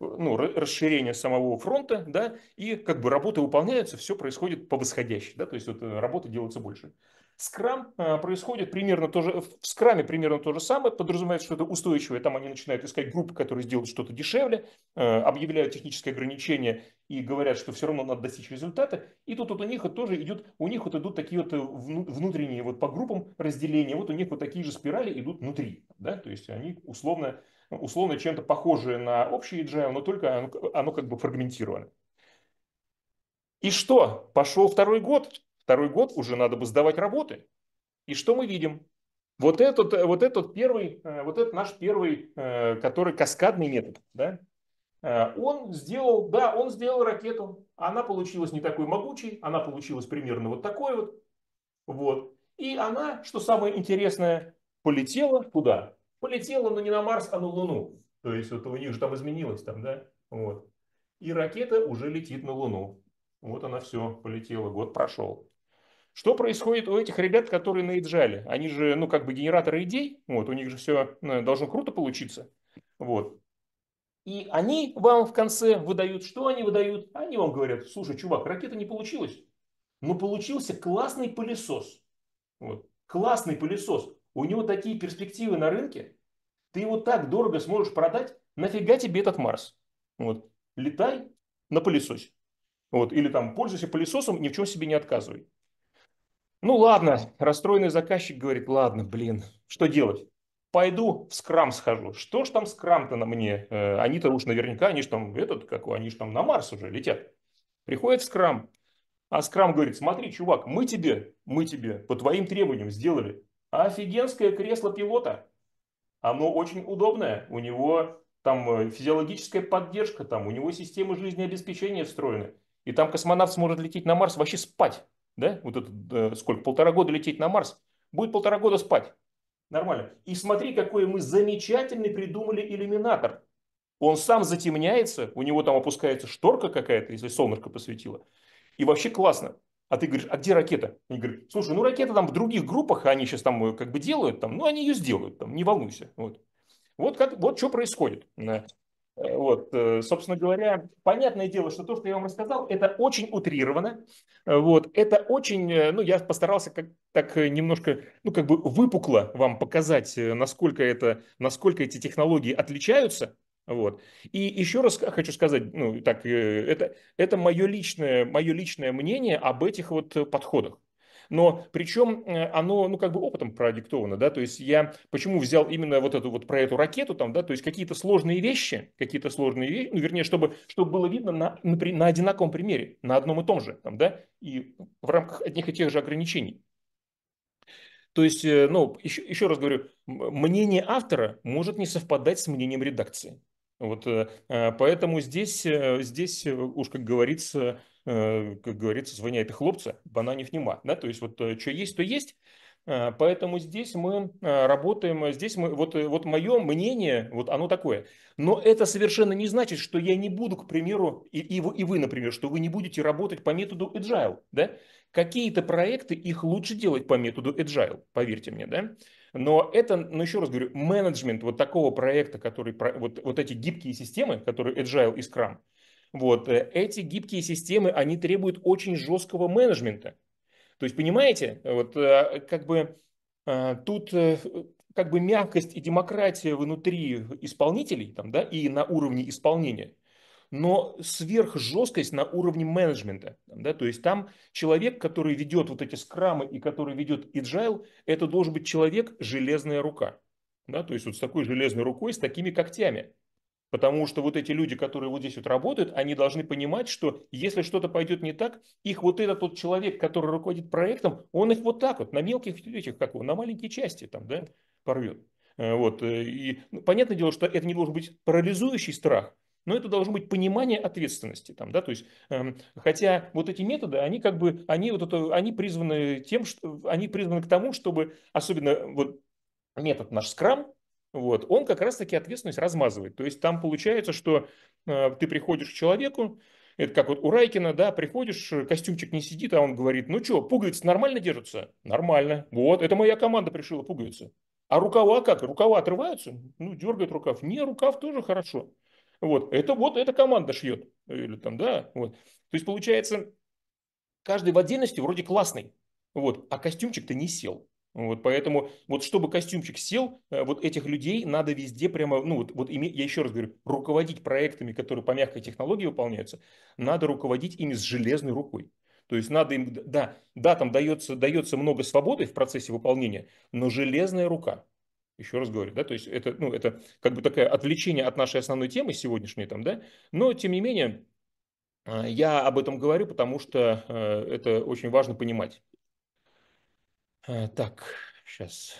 ну, расширение самого фронта, да, и как бы работы выполняются, все происходит по восходящей, да, то есть вот работы делается больше. Скрам происходит примерно тоже, в скраме примерно то же самое, подразумевает, что это устойчивое, там они начинают искать группы, которые сделают что-то дешевле, объявляют технические ограничения и говорят, что все равно надо достичь результата. И тут вот у них идут такие вот внутренние вот по группам разделения, вот у них вот такие же спирали идут внутри, да, то есть они условно чем-то похожие на общий agile, но только оно как бы фрагментировано. И что? Пошел второй год. Второй год уже надо бы сдавать работы. И что мы видим? Вот этот наш первый, который каскадный метод, да? Он сделал ракету, она получилась не такой могучей, она получилась примерно вот такой вот. Вот. И она, что самое интересное, полетела туда. Полетела, но не на Марс, а на Луну. То есть вот у них же там изменилось, там, да? Вот. И ракета уже летит на Луну. Вот она все полетела, год прошел. Что происходит у этих ребят, которые на agile? Они же, ну, как бы генераторы идей, вот, у них же все должно круто получиться. Вот. И они вам в конце выдают, что они выдают? Они вам говорят: слушай, чувак, ракета не получилась, но получился классный пылесос. Вот. Классный пылесос. У него такие перспективы на рынке, ты его так дорого сможешь продать, нафига тебе этот Марс? Вот. Летай на пылесосе. Вот. Или там пользуйся пылесосом, ни в чем себе не отказывай. Ну ладно, расстроенный заказчик говорит: ладно, блин, что делать? Пойду в скрам схожу. Что ж там скрам-то на мне? Они-то уж наверняка, они ж там на Марс уже летят. Приходит в скрам, а скрам говорит: смотри, чувак, мы тебе по твоим требованиям сделали офигенское кресло пилота. Оно очень удобное, у него там физиологическая поддержка, там у него система жизнеобеспечения встроена. И там космонавт сможет лететь на Марс, вообще спать. Да, вот это сколько, 1,5 года лететь на Марс, будет 1,5 года спать. Нормально. И смотри, какой мы замечательный придумали иллюминатор. Он сам затемняется, у него там опускается шторка какая-то, если солнышко посветило. И вообще классно. А ты говоришь: а где ракета? Они говорят: слушай, ну ракета там в других группах, они сейчас там как бы делают, там, ну они ее сделают, там, не волнуйся. Вот что происходит. Вот, собственно говоря, понятное дело, что то, что я вам рассказал, это очень утрировано. Вот, это очень, ну, я постарался так немножко, ну, как бы выпукло вам показать, насколько эти технологии отличаются. Вот. И еще раз хочу сказать, ну, так, это мое личное мнение об этих вот подходах. Но причем оно, ну, как бы опытом продиктовано, да, то есть я почему взял именно про эту ракету там, да, то есть какие-то сложные вещи, ну, вернее, чтобы было видно на одинаковом примере, на одном и том же, там, да, и в рамках одних и тех же ограничений. То есть, ну, еще раз говорю, мнение автора может не совпадать с мнением редакции. Вот, поэтому здесь уж, как говорится, звоняет и хлопца, бананов нема. Да? То есть вот что есть, то есть. Поэтому здесь мы работаем, вот мое мнение, вот оно такое. Но это совершенно не значит, что я не буду, к примеру, и вы, например, что вы не будете работать по методу agile. Да? Какие-то проекты, их лучше делать по методу agile, поверьте мне, да. Но это, ну, еще раз говорю, менеджмент вот такого проекта, который, вот эти гибкие системы, которые Agile и Scrum, вот, эти гибкие системы, они требуют очень жесткого менеджмента. То есть, понимаете, вот как бы тут как бы мягкость и демократия внутри исполнителей там, да, и на уровне исполнения, но сверхжесткость на уровне менеджмента. Да? То есть там человек, который ведет вот эти скрамы и который ведет agile, это должен быть человек железная рука. Да? То есть вот с такой железной рукой, с такими когтями. Потому что вот эти люди, которые вот здесь вот работают, они должны понимать, что если что-то пойдет не так, их вот этот вот человек, который руководит проектом, он их вот так вот на мелких этих, как его, на маленькие части там, да, порвет. Вот. И, ну, понятное дело, что это не должен быть парализующий страх, но это должно быть понимание ответственности. Там, да? То есть, хотя вот эти методы, они, как бы, они призваны тем, что они призваны к тому, чтобы особенно вот метод наш скрам, вот, он как раз-таки ответственность размазывает. То есть там получается, что ты приходишь к человеку, это как вот у Райкина, да, приходишь, костюмчик не сидит, а он говорит, ну что, пуговицы нормально держатся? Нормально. Вот, это моя команда пришила пуговицы. А рукава как? Рукава отрываются? Ну, дергает рукав. Не, рукав тоже хорошо. Вот эта команда шьет. Или там, да, вот. То есть, получается, каждый в отдельности вроде классный, вот, а костюмчик-то не сел. Вот, поэтому, вот, чтобы костюмчик сел, вот этих людей надо везде прямо, ну, я еще раз говорю, руководить проектами, которые по мягкой технологии выполняются, надо руководить ими с железной рукой. То есть надо им, да, там дается много свободы в процессе выполнения, но железная рука. Еще раз говорю, да, то есть это, ну, это как бы такое отвлечение от нашей основной темы сегодняшней, там, да, но тем не менее я об этом говорю, потому что это очень важно понимать. Так, сейчас.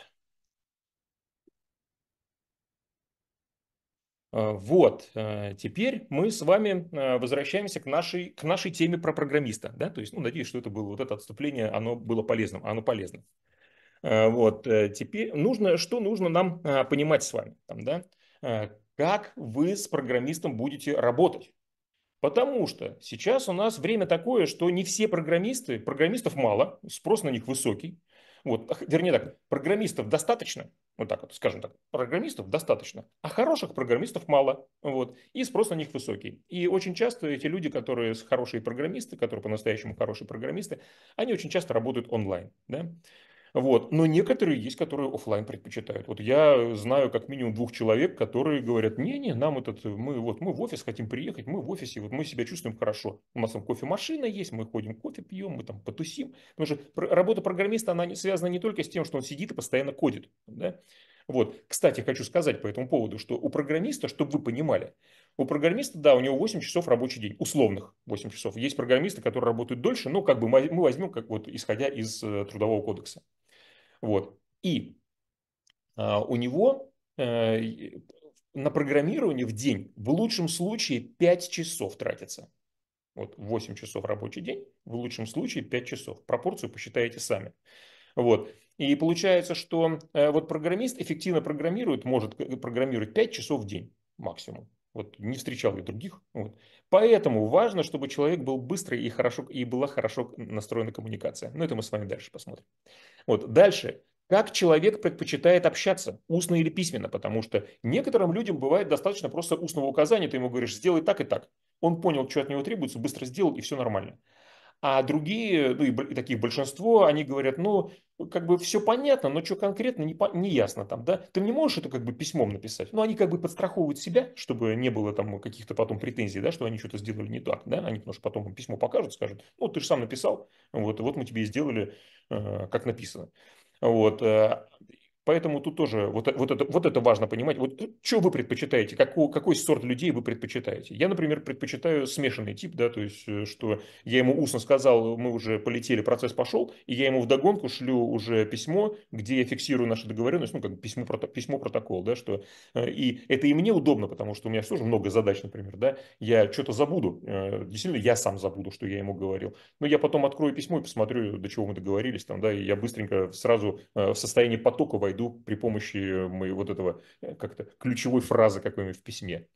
Вот, теперь мы с вами возвращаемся к нашей теме про программиста. Да? То есть, ну, надеюсь, что это было вот это отступление, оно было полезным, оно полезно. Вот, теперь что нужно нам понимать с вами, там, да? Как вы с программистом будете работать. Потому что сейчас у нас время такое, что не все программисты, программистов мало, спрос на них высокий. Вот, вернее так, программистов достаточно, вот так вот, скажем так, программистов достаточно, а хороших программистов мало, вот, и спрос на них высокий. И очень часто эти люди, которые хорошие программисты, которые по-настоящему хорошие программисты, они очень часто работают онлайн, да? Вот, но некоторые есть, которые офлайн предпочитают. Вот я знаю как минимум 2 человек, которые говорят, не-не, мы в офис хотим приехать, мы в офисе, вот мы себя чувствуем хорошо. У нас там кофемашина есть, мы ходим кофе пьем, мы там потусим. Потому что работа программиста, она связана не только с тем, что он сидит и постоянно кодит. Да? Вот, кстати, хочу сказать по этому поводу, что у программиста, чтобы вы понимали, у программиста, да, у него 8 часов рабочий день, условных 8 часов. Есть программисты, которые работают дольше, но как бы мы возьмем, как вот, исходя из Трудового кодекса. Вот. И у него на программирование в день в лучшем случае 5 часов тратится. Вот 8 часов рабочий день, в лучшем случае 5 часов. Пропорцию посчитаете сами. Вот. И получается, что вот программист эффективно программирует, может программировать 5 часов в день максимум. Вот, не встречал я других. Вот. Поэтому важно, чтобы человек был быстрый и была хорошо настроена коммуникация. Но это мы с вами дальше посмотрим. Вот. Дальше. Как человек предпочитает общаться, устно или письменно? Потому что некоторым людям бывает достаточно просто устного указания. Ты ему говоришь, сделай так и так. Он понял, что от него требуется, быстро сделал, и все нормально. А другие, ну и таких большинство, они говорят, ну, как бы все понятно, но что конкретно, не ясно там, да. Ты не можешь это как бы письмом написать. Ну, они как бы подстраховывают себя, чтобы не было там каких-то потом претензий, да, что они что-то сделали не так, да. Они, потому что потом им письмо покажут, скажут, ну, ты же сам написал, вот мы тебе и сделали, как написано. Вот. Поэтому тут тоже вот это важно понимать. Вот что вы предпочитаете, какой сорт людей вы предпочитаете. Я, например, предпочитаю смешанный тип, да, то есть, что я ему устно сказал, мы уже полетели, процесс пошел, и я ему вдогонку шлю уже письмо, где я фиксирую нашу договоренность, ну, как письмо-протокол, да, что и это и мне удобно, потому что у меня тоже много задач, например, да, я что-то забуду, действительно, я сам забуду, что я ему говорил, но я потом открою письмо и посмотрю, до чего мы договорились, там, да, и я быстренько сразу в состоянии потока войду при помощи моего вот этого как-то ключевой фразы какой-нибудь в письме.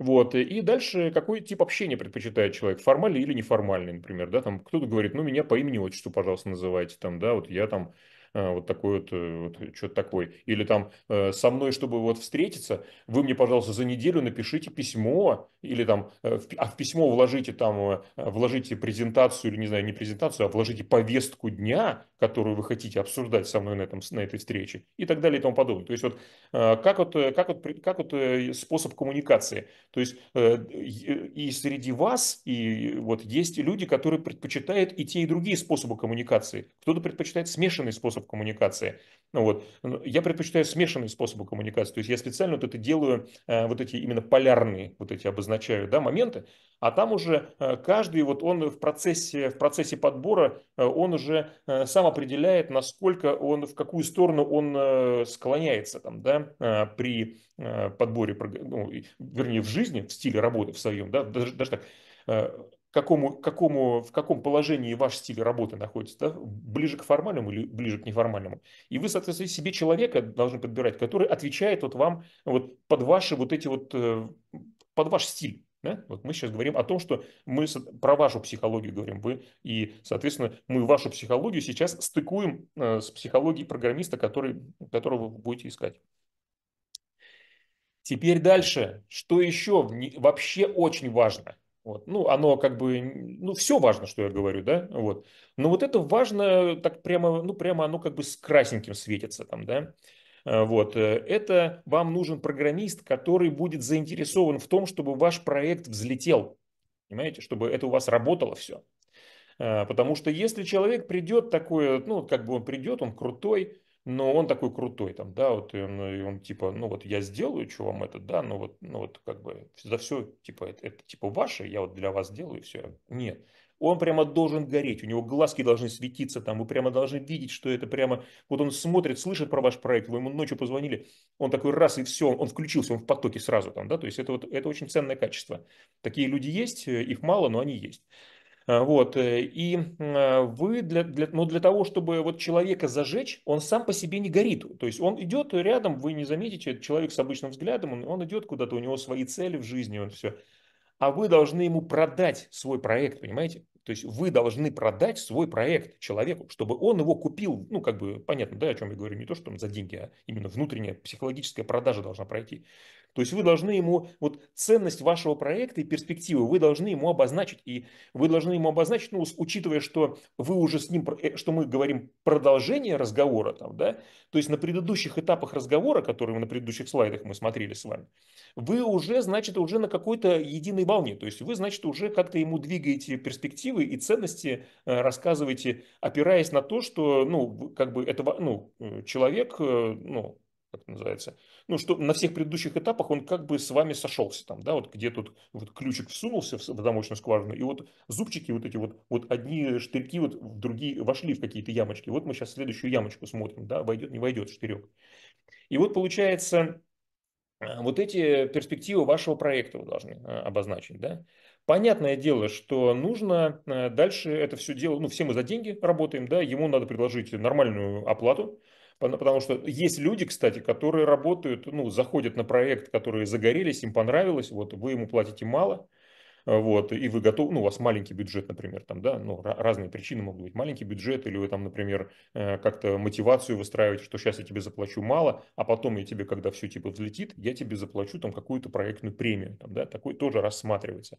Вот. И дальше какой тип общения предпочитает человек, формальный или неформальный, например, да, там кто-то говорит, ну меня по имени отчеству, пожалуйста, называйте, там, да, вот я там вот такой вот что-то такое, или там со мной, чтобы вот встретиться, вы мне, пожалуйста, за неделю напишите письмо, или там, в письмо вложите презентацию, или не знаю, не презентацию, а вложите повестку дня, которую вы хотите обсуждать со мной на этой встрече, и так далее и тому подобное. То есть вот как способ коммуникации, то есть и среди вас, и вот есть люди, которые предпочитают и те, и другие способы коммуникации, кто-то предпочитает смешанный способ способ коммуникации. Ну вот, я предпочитаю смешанные способы коммуникации, то есть я специально вот это делаю, вот эти именно полярные, вот эти обозначаю, да, моменты, а там уже каждый, вот он в процессе подбора, он уже сам определяет, насколько он, в какую сторону он склоняется там, да, при подборе, ну, вернее, в жизни, в стиле работы в своем, да, даже так, в каком положении ваш стиль работы находится, да? Ближе к формальному или ближе к неформальному. И вы, соответственно, себе человека должны подбирать, который отвечает вот вам вот под ваши вот эти вот, под ваш стиль. Да? Вот мы сейчас говорим о том, что мы про вашу психологию говорим. Соответственно, мы вашу психологию сейчас стыкуем с психологией программиста, которого вы будете искать. Теперь дальше. Что еще вообще очень важно? Вот. Ну, оно как бы, ну, все важно, что я говорю, да, вот. Но вот это важно, так прямо, ну, прямо оно как бы с красненьким светится там, да. Вот, это вам нужен программист, который будет заинтересован в том, чтобы ваш проект взлетел, понимаете, чтобы это у вас работало все. Потому что если человек придет такой, ну, как бы он придет, он крутой, но он такой крутой там, да, вот, и он типа, ну, вот я сделаю, что вам это, да, ну вот как бы за все, типа, это типа ваше, я вот для вас делаю, все. Нет, он прямо должен гореть, у него глазки должны светиться там, вы прямо должны видеть, что это прямо, вот он смотрит, слышит про ваш проект, вы ему ночью позвонили, он такой раз и все, он включился, он в потоке сразу там, да, то есть это очень ценное качество. Такие люди есть, их мало, но они есть. Вот, и вы для того, чтобы вот человека зажечь, он сам по себе не горит. То есть он идет рядом, вы не заметите, это человек с обычным взглядом, он идет куда-то, у него свои цели в жизни, он все. А вы должны ему продать свой проект, понимаете? То есть вы должны продать свой проект человеку, чтобы он его купил. Ну, как бы понятно, да, о чем я говорю, не то, что там за деньги, а именно внутренняя психологическая продажа должна пройти. То есть вы должны ему вот ценность вашего проекта и перспективы вы должны ему обозначить. И вы должны ему обозначить, ну, учитывая, что вы уже с ним, что мы говорим продолжение разговора, там, да, то есть на предыдущих этапах разговора, которые на предыдущих слайдах мы смотрели с вами, вы уже, значит, уже на какой-то единой волне. То есть вы, значит, уже как-то ему двигаете перспективы и ценности, рассказываете, опираясь на то, что, ну, как бы это, ну, человек, ну, как называется, ну, что на всех предыдущих этапах он как бы с вами сошелся там, да, вот где тут вот ключик всунулся в замочную скважину, и вот зубчики вот эти вот одни штырьки вот в другие вошли в какие-то ямочки. Вот мы сейчас следующую ямочку смотрим, да, войдет, не войдет штырек. И вот получается, вот эти перспективы вашего проекта вы должны обозначить, да. Понятное дело, что нужно дальше это все дело, ну, все мы за деньги работаем, да, ему надо предложить нормальную оплату. Потому что есть люди, кстати, которые работают, ну, заходят на проект, которые загорелись, им понравилось, вот, вы ему платите мало, вот, и вы готовы, ну, у вас маленький бюджет, например, там, да, ну, разные причины могут быть, маленький бюджет, или вы там, например, как-то мотивацию выстраиваете, что сейчас я тебе заплачу мало, а потом я тебе, когда все типа взлетит, я тебе заплачу там какую-то проектную премию, там, да, такой тоже рассматривается.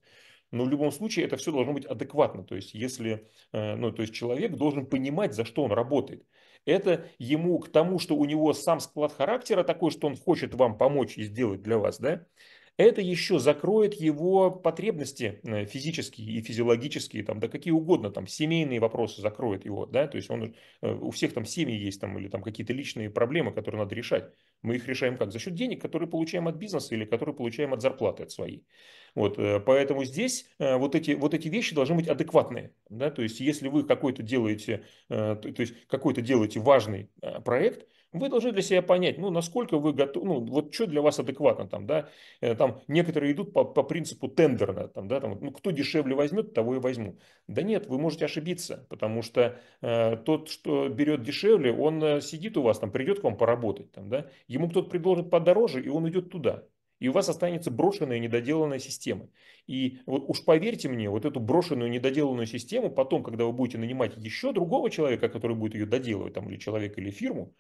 Но в любом случае это все должно быть адекватно, то есть если, ну, то есть человек должен понимать, за что он работает. Это ему к тому, что у него сам склад характера такой, что он хочет вам помочь и сделать для вас, да? Это еще закроет его потребности физические и физиологические, там, да какие угодно, там, семейные вопросы закроет его, да? То есть он, у всех там семьи есть там, или там какие-то личные проблемы, которые надо решать. Мы их решаем как? За счет денег, которые получаем от бизнеса или которые получаем от зарплаты от своей. Вот, поэтому здесь вот эти вещи должны быть адекватные. Да? То есть, если вы какой-то делаете важный проект, вы должны для себя понять, ну, насколько вы готовы, ну, вот что для вас адекватно там, да, там некоторые идут по принципу тендерно, там, да, там, ну, кто дешевле возьмет, того и возьму. Да нет, вы можете ошибиться, потому что тот, что берет дешевле, он сидит у вас, там, придет к вам поработать, там, да, ему кто-то предложит подороже, и он идет туда. И у вас останется брошенная недоделанная система. И вот уж поверьте мне, вот эту брошенную недоделанную систему потом, когда вы будете нанимать еще другого человека, который будет ее доделывать, там, или человек, или фирму,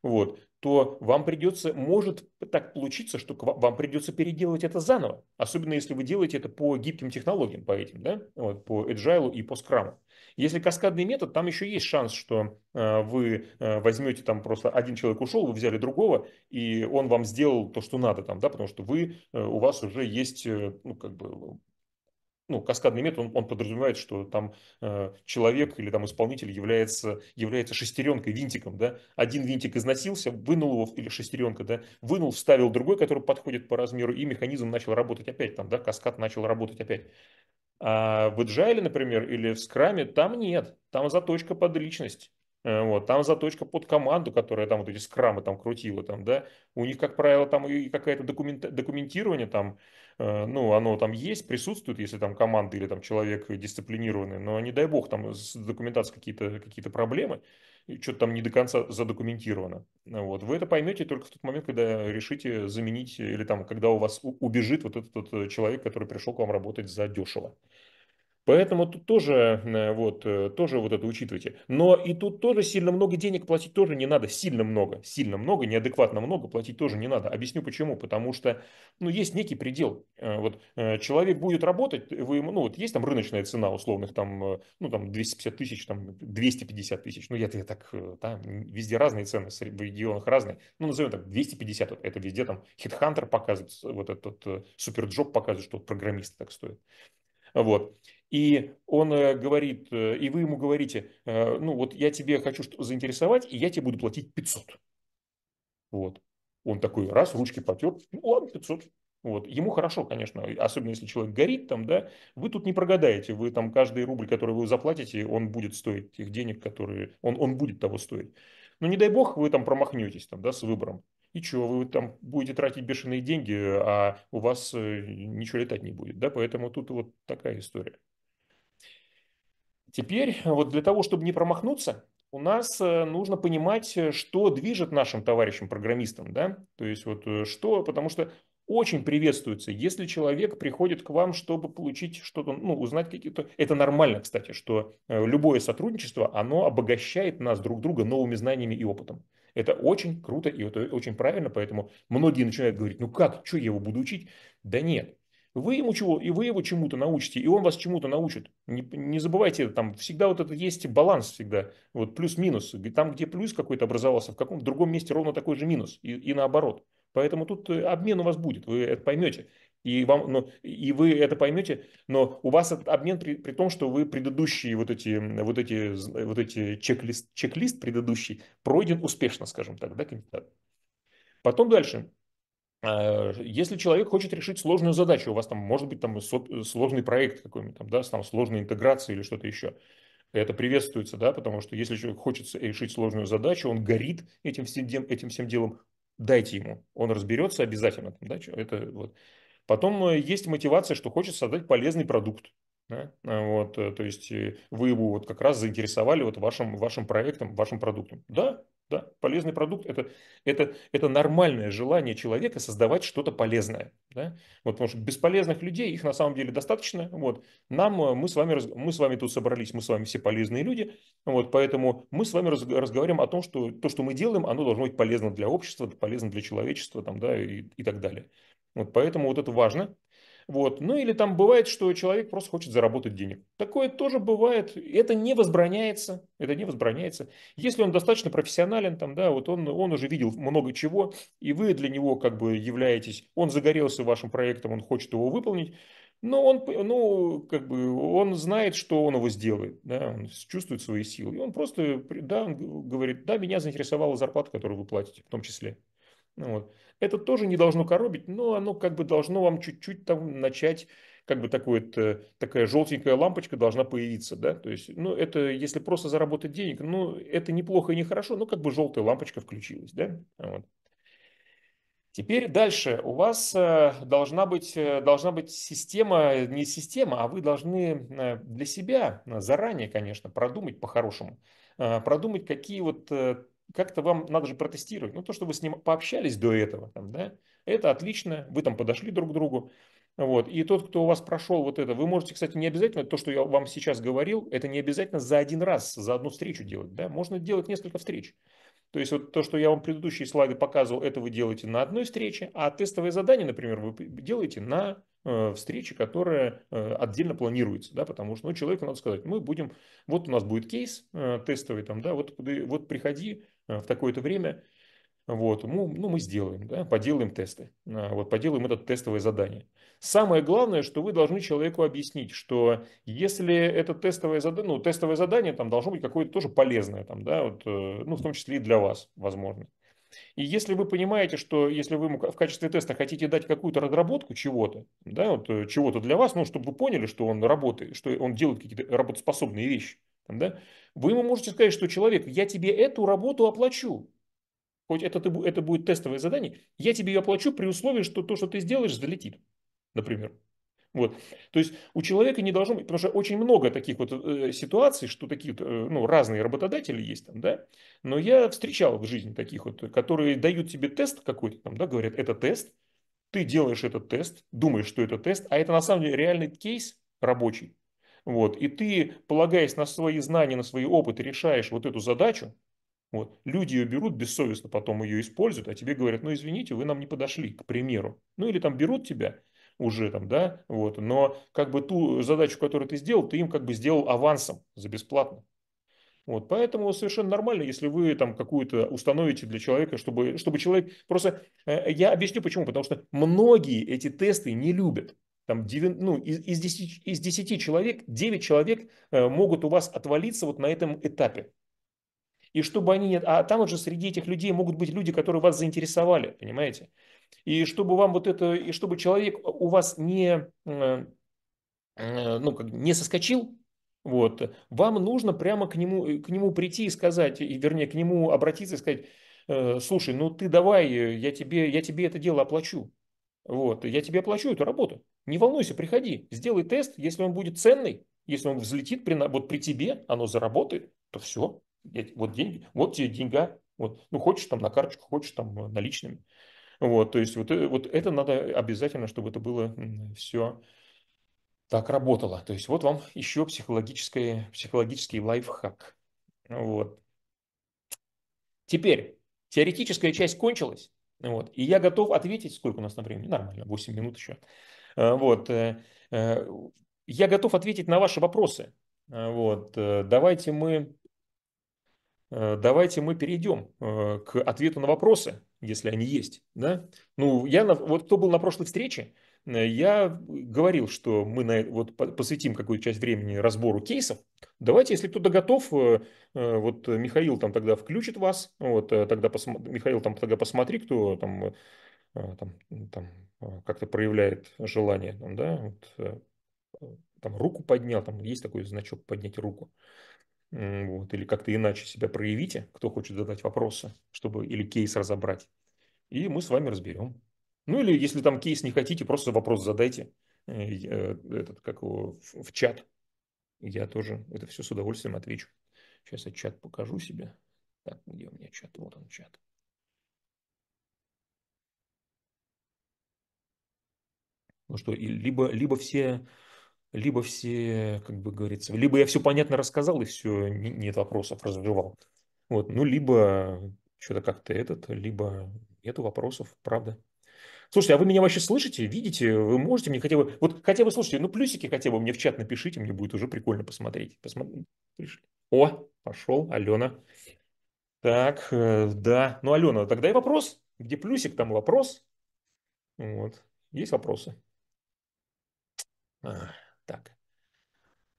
вот, то вам придется, может так получиться, что вам придется переделать это заново. Особенно если вы делаете это по гибким технологиям, по этим, да? Вот, по Agile и по Scrum. Если каскадный метод, там еще есть шанс, что вы возьмете там просто один человек ушел, вы взяли другого, и он вам сделал то, что надо, там, да? Потому что у вас уже есть, ну, как бы, ну, каскадный метод, он подразумевает, что там человек или там исполнитель является шестеренкой, винтиком, да, один винтик износился, вынул его, или шестеренка, да, вынул, вставил другой, который подходит по размеру, и механизм начал работать опять, там, да, каскад начал работать опять. А в Agile, например, или в Scrum там нет, там заточка под личность. Вот, там заточка под команду, которая там вот эти скрамы там крутила, там, да, у них, как правило, там и какое-то документирование там, ну, оно там есть, присутствует, если там команда или там человек дисциплинированный, но не дай бог там с документацией какие-то проблемы, что-то там не до конца задокументировано. Вот, вы это поймете только в тот момент, когда решите заменить или там, когда у вас убежит вот этот вот человек, который пришел к вам работать задешево. Поэтому тут тоже вот это учитывайте. Но и тут тоже сильно много денег платить тоже не надо. Сильно много, неадекватно много платить тоже не надо. Объясню почему. Потому что, ну, есть некий предел. Вот человек будет работать, вы ему, ну, вот есть там рыночная цена условных там, ну, там 250 тысяч, там 250 тысяч. Ну, я так, да, везде разные цены, в регионах разные. Ну, назовем так, 250. Вот, это везде там HeadHunter показывает, вот этот SuperJob показывает, что программист так стоит. Вот. И он говорит, и вы ему говорите, ну вот я тебе хочу заинтересовать, и я тебе буду платить 500. Вот. Он такой, раз, ручки потер, ну ладно, 500. Вот. Ему хорошо, конечно, особенно если человек горит там, да, вы тут не прогадаете, вы там каждый рубль, который вы заплатите, он будет стоить тех денег, которые, он будет того стоить. Но не дай бог вы там промахнетесь там, да, с выбором. И чего, вы там будете тратить бешеные деньги, а у вас ничего летать не будет, да, поэтому тут вот такая история. Теперь вот для того, чтобы не промахнуться, у нас нужно понимать, что движет нашим товарищам-программистам, да, то есть вот что, потому что очень приветствуется, если человек приходит к вам, чтобы получить что-то, ну, узнать какие-то, это нормально, кстати, что любое сотрудничество, оно обогащает нас друг друга новыми знаниями и опытом. Это очень круто и это очень правильно, поэтому многие начинают говорить, ну как, что я его буду учить? Да нет, вы его чему-то научите, и он вас чему-то научит. Не забывайте, там всегда вот это есть баланс, всегда вот плюс-минус. Там, где плюс какой-то образовался, в каком-то другом месте ровно такой же минус, и наоборот. Поэтому тут обмен у вас будет, вы это поймете. И вы это поймете, но у вас этот обмен при том, что вы предыдущие вот эти чек-лист предыдущий пройден успешно, скажем так, да, кандидат. Потом дальше. Если человек хочет решить сложную задачу, у вас там может быть там сложный проект какой-нибудь, там, да, там сложная интеграция или что-то еще. Это приветствуется, да, потому что если человек хочет решить сложную задачу, он горит этим всем делом, дайте ему, он разберется обязательно. Там, да, это вот. Потом есть мотивация, что хочет создать полезный продукт. Да? Вот, то есть вы его вот как раз заинтересовали вот вашим проектом, вашим продуктом. Да, да, полезный продукт – это нормальное желание человека создавать что-то полезное. Да? Вот, потому что бесполезных людей, их на самом деле достаточно. Вот. Мы с вами тут собрались, мы с вами все полезные люди, вот, поэтому мы с вами разговариваем о том, что то, что мы делаем, оно должно быть полезно для общества, полезно для человечества там, да, и так далее. Вот, поэтому вот это важно. Вот. Ну или там бывает, что человек просто хочет заработать денег. Такое тоже бывает. Это не возбраняется. Это не возбраняется. Если он достаточно профессионален, там, да, вот он уже видел много чего, и вы для него как бы являетесь, он загорелся вашим проектом, он хочет его выполнить, но он знает, что он его сделает, да, он чувствует свои силы. И он просто, да, он говорит, да, меня заинтересовала зарплата, которую вы платите, в том числе. Вот. Это тоже не должно коробить, но оно как бы должно вам чуть-чуть там начать, как бы такая желтенькая лампочка должна появиться, да, то есть, ну, это если просто заработать денег, ну, это неплохо и нехорошо, но как бы желтая лампочка включилась, да, вот. Теперь дальше у вас должна быть система, не система, а вы должны для себя заранее, конечно, продумать по-хорошему, продумать какие вот... Как-то вам надо же протестировать. Ну, то, что вы с ним пообщались до этого, там, да, это отлично. Вы там подошли друг к другу. Вот. И тот, кто у вас прошел вот это, вы можете, кстати, не обязательно, то, что я вам сейчас говорил, это не обязательно за один раз, за одну встречу делать. Да? Можно делать несколько встреч. То есть, вот то, что я вам предыдущие слайды показывал, это вы делаете на одной встрече, а тестовые задания, например, вы делаете на встрече, которая отдельно планируется, да, потому что, ну, человеку надо сказать, мы будем, вот у нас будет кейс тестовый, там, да, вот приходи в такое-то время, Вот, ну, мы сделаем, да, поделаем тесты, вот, поделаем это тестовое задание. Самое главное, что вы должны человеку объяснить, что если это тестовое задание, ну, тестовое задание там должно быть какое-то тоже полезное, там, да, вот, ну, в том числе и для вас, возможно. И если вы понимаете, что если вы в качестве теста хотите дать какую-то разработку чего-то, да, вот, чего-то для вас, ну, чтобы вы поняли, что он работает, что он делает какие-то работоспособные вещи, там, да, вы ему можете сказать, что человек, я тебе эту работу оплачу. Хоть это будет тестовое задание, я тебе ее оплачу при условии, что то, что ты сделаешь, залетит, например. Вот. То есть у человека не должно быть, потому что очень много таких вот ситуаций, что такие ну, разные работодатели есть там, да, но я встречал в жизни таких вот, которые дают тебе тест какой-то, там, да, говорят, это тест, ты делаешь этот тест, думаешь, что это тест, а это на самом деле реальный кейс рабочий. Вот. И ты, полагаясь на свои знания, на свои опыты, решаешь вот эту задачу. Вот. Люди ее берут бессовестно, потом ее используют, а тебе говорят, ну извините, вы нам не подошли, к примеру. Ну или там берут тебя уже, там, да, вот, но как бы ту задачу, которую ты сделал, ты им как бы сделал авансом за бесплатно. Вот. Поэтому совершенно нормально, если вы там какую-то установите для человека, чтобы человек... Просто я объясню почему, потому что многие эти тесты не любят. Там, ну, из 10 человек, 9 человек могут у вас отвалиться вот на этом этапе. И чтобы они... А там уже среди этих людей могут быть люди, которые вас заинтересовали, понимаете? И чтобы вам вот это... И чтобы человек у вас не соскочил, вот, вам нужно прямо к нему прийти и сказать, вернее, к нему обратиться и сказать, слушай, ну ты давай, я тебе это дело оплачу. Вот, я тебе оплачу эту работу. Не волнуйся, приходи, сделай тест. Если он будет ценный, если он взлетит вот при тебе, оно заработает, то все. Вот деньги, вот тебе деньга, вот, ну хочешь там на карточку, хочешь там наличными, вот, то есть вот это надо обязательно, чтобы это было все так работало, то есть вот вам еще психологический лайфхак, вот. Теперь теоретическая часть кончилась, вот, и я готов ответить, сколько у нас на времени, нормально, 8 минут еще, вот, я готов ответить на ваши вопросы, вот, Давайте мы перейдем к ответу на вопросы, если они есть. Да? Ну, вот кто был на прошлой встрече, я говорил, что мы вот посвятим какую-то часть времени разбору кейсов. Давайте, если кто-то готов, вот Михаил там тогда включит вас, вот, тогда Михаил там тогда посмотри, кто там как-то проявляет желание, там, да? Вот, там руку поднял, там есть такой значок поднять руку. Вот, или как-то иначе себя проявите, кто хочет задать вопросы, чтобы или кейс разобрать, и мы с вами разберем. Ну или если там кейс не хотите, просто вопрос задайте в чат. Я тоже это все с удовольствием отвечу. Сейчас я чат покажу себе. Так, где у меня чат? Вот он чат. Ну что, либо все, как бы говорится, либо я все понятно рассказал и все, нет вопросов, развивал. Вот, ну, либо что-то как-то либо нету вопросов, правда. Слушайте, а вы меня вообще слышите, видите, вы можете мне хотя бы, слушайте, ну, плюсики хотя бы мне в чат напишите, мне будет уже прикольно посмотреть. О, пошел, Алена. Так, да, ну, Алена, тогда и вопрос. Где плюсик, там вопрос. Вот, есть вопросы. Так,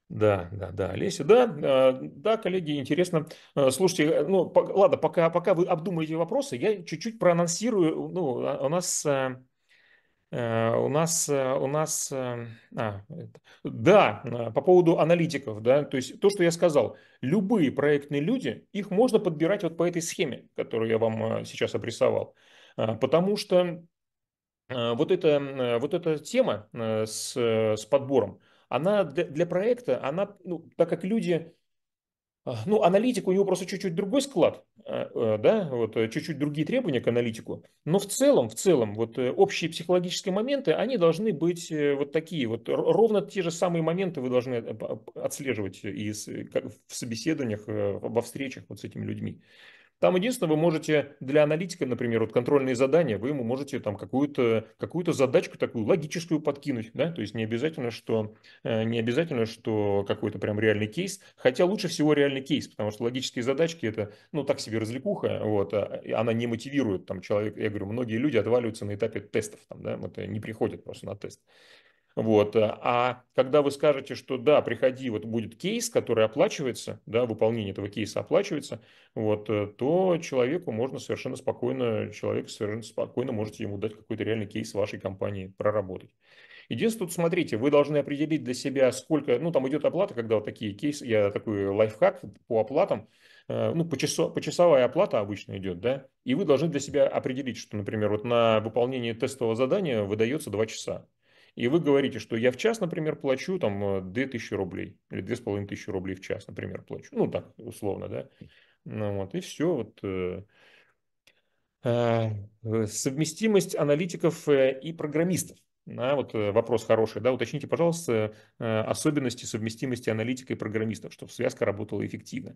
да, Олеся, да, коллеги, интересно. Слушайте, ну, ладно, пока вы обдумаете вопросы, я чуть-чуть проанонсирую. Ну, по поводу аналитиков, да, то есть то, что я сказал, любые проектные люди, их можно подбирать вот по этой схеме, которую я вам сейчас обрисовал, потому что вот эта тема с подбором, она для проекта, она, ну, так как люди, ну, аналитик, у него просто чуть-чуть другой склад, да, вот чуть-чуть другие требования к аналитику, но в целом, вот общие психологические моменты, они должны быть вот такие, вот ровно те же самые моменты вы должны отслеживать в собеседованиях, во встречах вот с этими людьми. Там единственное, вы можете для аналитика, например, вот контрольные задания, вы ему можете там какую-то задачку такую логическую подкинуть, да, то есть не обязательно, что какой-то прям реальный кейс, хотя лучше всего реальный кейс, потому что логические задачки это, ну, так себе развлекуха, вот, она не мотивирует там человека, я говорю, многие люди отваливаются на этапе тестов, там, да, вот, не приходят просто на тест. Вот. А когда вы скажете, что да, приходи, вот будет кейс, который оплачивается, да, выполнение этого кейса оплачивается, вот, то человек совершенно спокойно можете ему дать какой-то реальный кейс вашей компании проработать. Единственное, тут смотрите, вы должны определить для себя, сколько, ну, там идет оплата, когда вот такие кейсы, я такой лайфхак по оплатам, ну, почасовая оплата обычно идет, да, и вы должны для себя определить, что, например, вот на выполнение тестового задания выдается 2 часа. И вы говорите, что я в час, например, плачу там 2000 рублей или 2500 рублей в час, например, плачу. Ну, так, условно, да. Ну, вот, и все. Вот, совместимость аналитиков и программистов. Да, вот вопрос хороший. Да, уточните, пожалуйста, особенности совместимости аналитика и программистов, чтобы связка работала эффективно.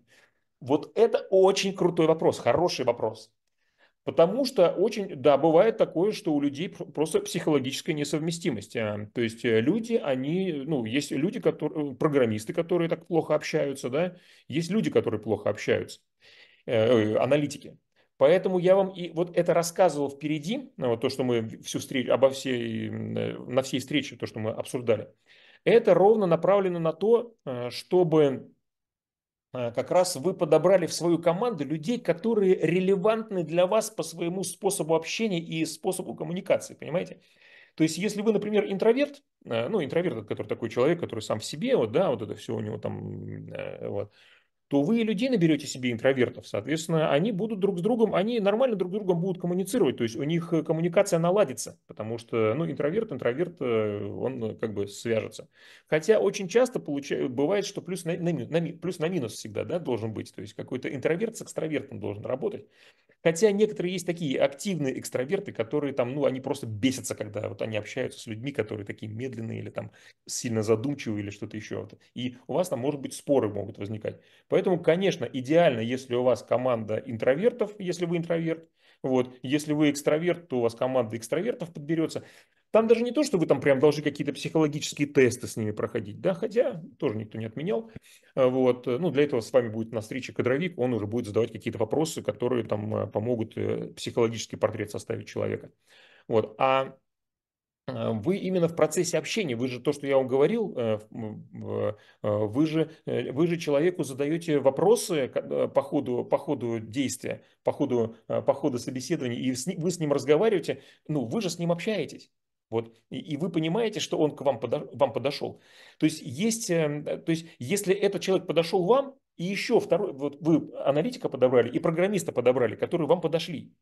Вот это очень крутой вопрос, хороший вопрос. Потому что очень, да, бывает такое, что у людей просто психологическая несовместимость. То есть люди, есть люди, программисты, которые так плохо общаются, да, есть люди, которые плохо общаются, аналитики. Поэтому я вам и вот это рассказывал впереди, вот то, что мы всю встречу, на всей встрече, то, что мы обсуждали. Это ровно направлено на то, чтобы... как раз вы подобрали в свою команду людей, которые релевантны для вас по своему способу общения и способу коммуникации, понимаете? То есть, если вы, например, интроверт, интроверт, который такой человек, который сам в себе, вот, да, вот это все у него там, вот, то вы людей наберете себе интровертов, соответственно, они будут нормально друг с другом будут коммуницировать, то есть у них коммуникация наладится, потому что, интроверт, он как бы свяжется. Хотя очень часто бывает, что плюс на минус всегда, да, должен быть, то есть какой-то интроверт с экстравертом должен работать. Хотя некоторые есть такие активные экстраверты, которые там, они просто бесятся, когда вот они общаются с людьми, которые такие медленные или там сильно задумчивые или что-то еще. И у вас там, может быть, споры могут возникать. Поэтому, конечно, идеально, если у вас команда интровертов, если вы интроверт, вот, если вы экстраверт, то у вас команда экстравертов подберется. Там даже не то, что вы там прям должны какие-то психологические тесты с ними проходить, да, хотя тоже никто не отменял. Вот, для этого с вами будет на встрече кадровик, он уже будет задавать какие-то вопросы, которые там помогут психологический портрет составить человека. Вот, а вы именно в процессе общения, вы же то, что я вам говорил, вы же человеку задаете вопросы по ходу действия, по ходу собеседования, и вы с ним разговариваете, вы же с ним общаетесь. Вот, и вы понимаете, что он к вам подошел. То есть, если этот человек подошел вам, и еще второй, вот вы аналитика подобрали и программиста подобрали, которые вам подошли,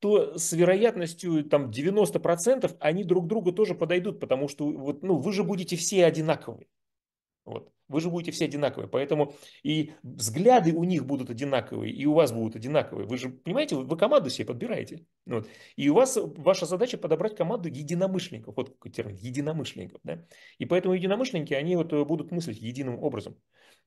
то с вероятностью там, 90% они друг другу тоже подойдут, потому что вы же будете все одинаковые. Вот. Вы же будете все одинаковые, поэтому и взгляды у них будут одинаковые, и у вас будут одинаковые. Вы же, понимаете, вы команду себе подбираете. Вот. И ваша задача подобрать команду единомышленников. Вот какой термин, единомышленников. Да? И поэтому единомышленники, они будут мыслить единым образом.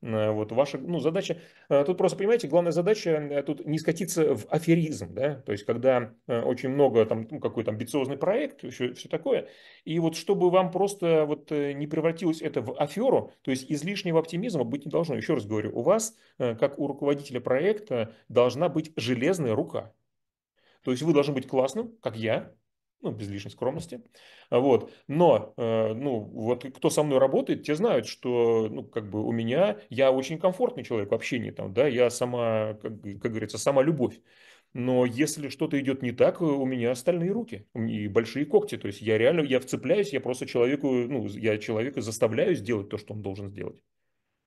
Вот ваша задача, тут просто, понимаете, главная задача тут не скатиться в аферизм, да, то есть когда очень много там какой-то амбициозный проект, все такое, и вот чтобы вам просто вот не превратилось это в аферу, то есть излишнего оптимизма быть не должно. Еще раз говорю, у вас, как у руководителя проекта, должна быть железная рука, то есть вы должны быть классным, как я, без лишней скромности. Вот. Но кто со мной работает, те знают, что я очень комфортный человек в общении, там, да, я сама, как говорится, сама любовь. Но если что-то идет не так, у меня стальные руки и большие когти. То есть я реально вцепляюсь, я просто человека заставляю сделать то, что он должен сделать.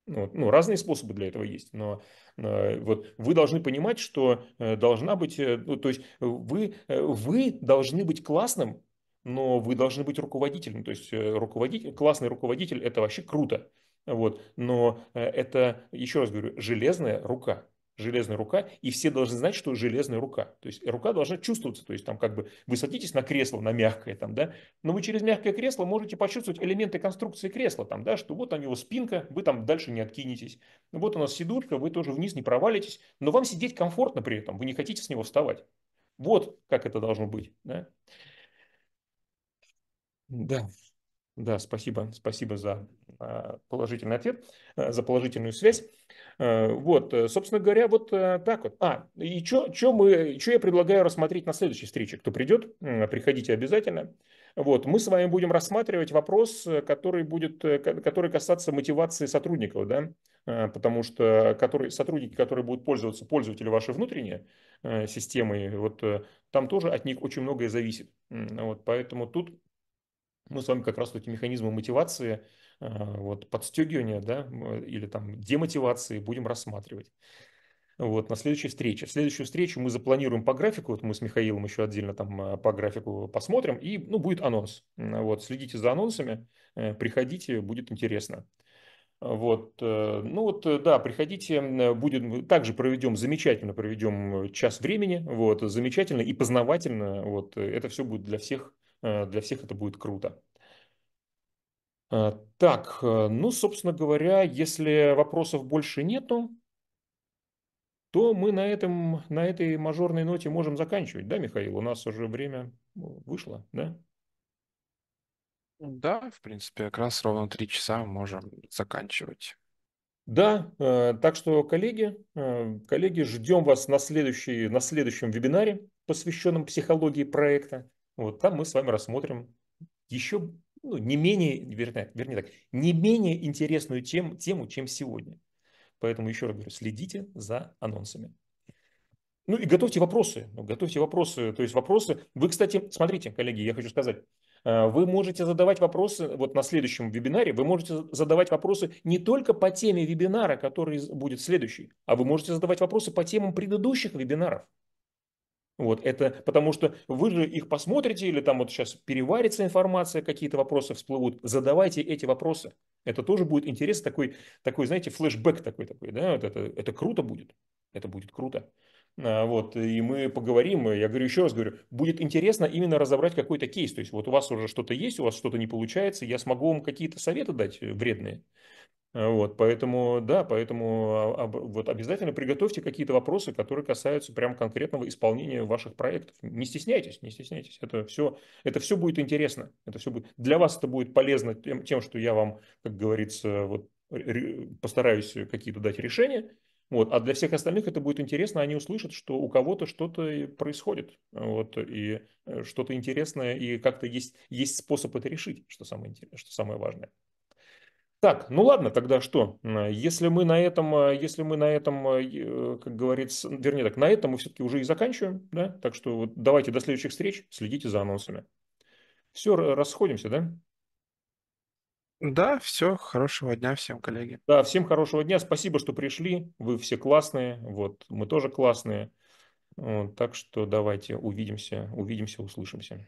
Разные способы для этого есть, но вот вы должны понимать, что должна быть, то есть вы должны быть классным, но вы должны быть руководителем, то есть классный руководитель – это вообще круто, вот, но это, еще раз говорю, железная рука. железная рука, и все должны знать, что железная рука. То есть рука должна чувствоваться, то есть там как бы вы садитесь на кресло, на мягкое там, да, но вы через мягкое кресло можете почувствовать элементы конструкции кресла там, да, что вот там его спинка, вы там дальше не откинетесь, вот у нас сидушка, вы тоже вниз не провалитесь, но вам сидеть комфортно при этом, вы не хотите с него вставать. Вот как это должно быть, да. Да. Да, спасибо, спасибо за положительный ответ, за положительную связь. Вот, собственно говоря, вот так вот. И что я предлагаю рассмотреть на следующей встрече? Кто придет, приходите обязательно. Вот, мы с вами будем рассматривать вопрос, который касается мотивации сотрудников, да? Потому что сотрудники, которые будут пользоваться, пользователи вашей внутренней системы, вот там тоже от них очень многое зависит. Вот, поэтому тут мы с вами как раз эти механизмы мотивации, вот, подстегивания, да, или там демотивации будем рассматривать. Вот, на следующей встрече. Следующую встречу мы запланируем по графику. Вот мы с Михаилом еще отдельно там по графику посмотрим. И ну, будет анонс. Вот, следите за анонсами, приходите, будет интересно. Вот, ну вот, да, приходите, также проведем час времени, вот, замечательно и познавательно, вот, это все будет для всех это будет круто. Так, ну, собственно говоря, если вопросов больше нету, то мы на этой мажорной ноте можем заканчивать, да, Михаил? У нас уже время вышло, да? Да, в принципе, как раз ровно 3 часа можем заканчивать. Да, так что, коллеги, ждем вас на следующем вебинаре, посвященном психологии проекта. Вот там мы с вами рассмотрим еще не менее интересную тему, чем сегодня. Поэтому еще раз говорю, следите за анонсами. Ну и готовьте вопросы. То есть вопросы. Вы, кстати, смотрите, коллеги, я хочу сказать. Вы можете задавать вопросы, вот на следующем вебинаре, вы можете задавать вопросы не только по теме вебинара, который будет следующий, а вы можете задавать вопросы по темам предыдущих вебинаров. Вот это потому что вы же их посмотрите или там вот сейчас переварится информация, какие-то вопросы всплывут, задавайте эти вопросы. Это тоже будет интересно, такой, знаете, флешбэк такой, да, вот это круто будет, это будет круто. Вот, и мы поговорим, я говорю, еще раз говорю, будет интересно именно разобрать какой-то кейс, то есть вот у вас уже что-то есть, у вас что-то не получается, я смогу вам какие-то советы дать вредные, вот, поэтому вот обязательно приготовьте какие-то вопросы, которые касаются прям конкретного исполнения ваших проектов, не стесняйтесь, это все будет интересно, для вас это будет полезно тем, что я вам, как говорится, вот, постараюсь какие-то дать решения. Вот. А для всех остальных это будет интересно, они услышат, что у кого-то что-то происходит, вот, и что-то интересное, и как-то есть способ это решить, что самое важное. Так, ну ладно, тогда что? Если мы на этом, как говорится, на этом мы все-таки уже и заканчиваем, да? Так что вот давайте до следующих встреч, следите за анонсами. Все, расходимся, да? Да, все, хорошего дня всем, коллеги. Да, всем хорошего дня, спасибо, что пришли, вы все классные, вот, мы тоже классные, вот, так что давайте увидимся, услышимся.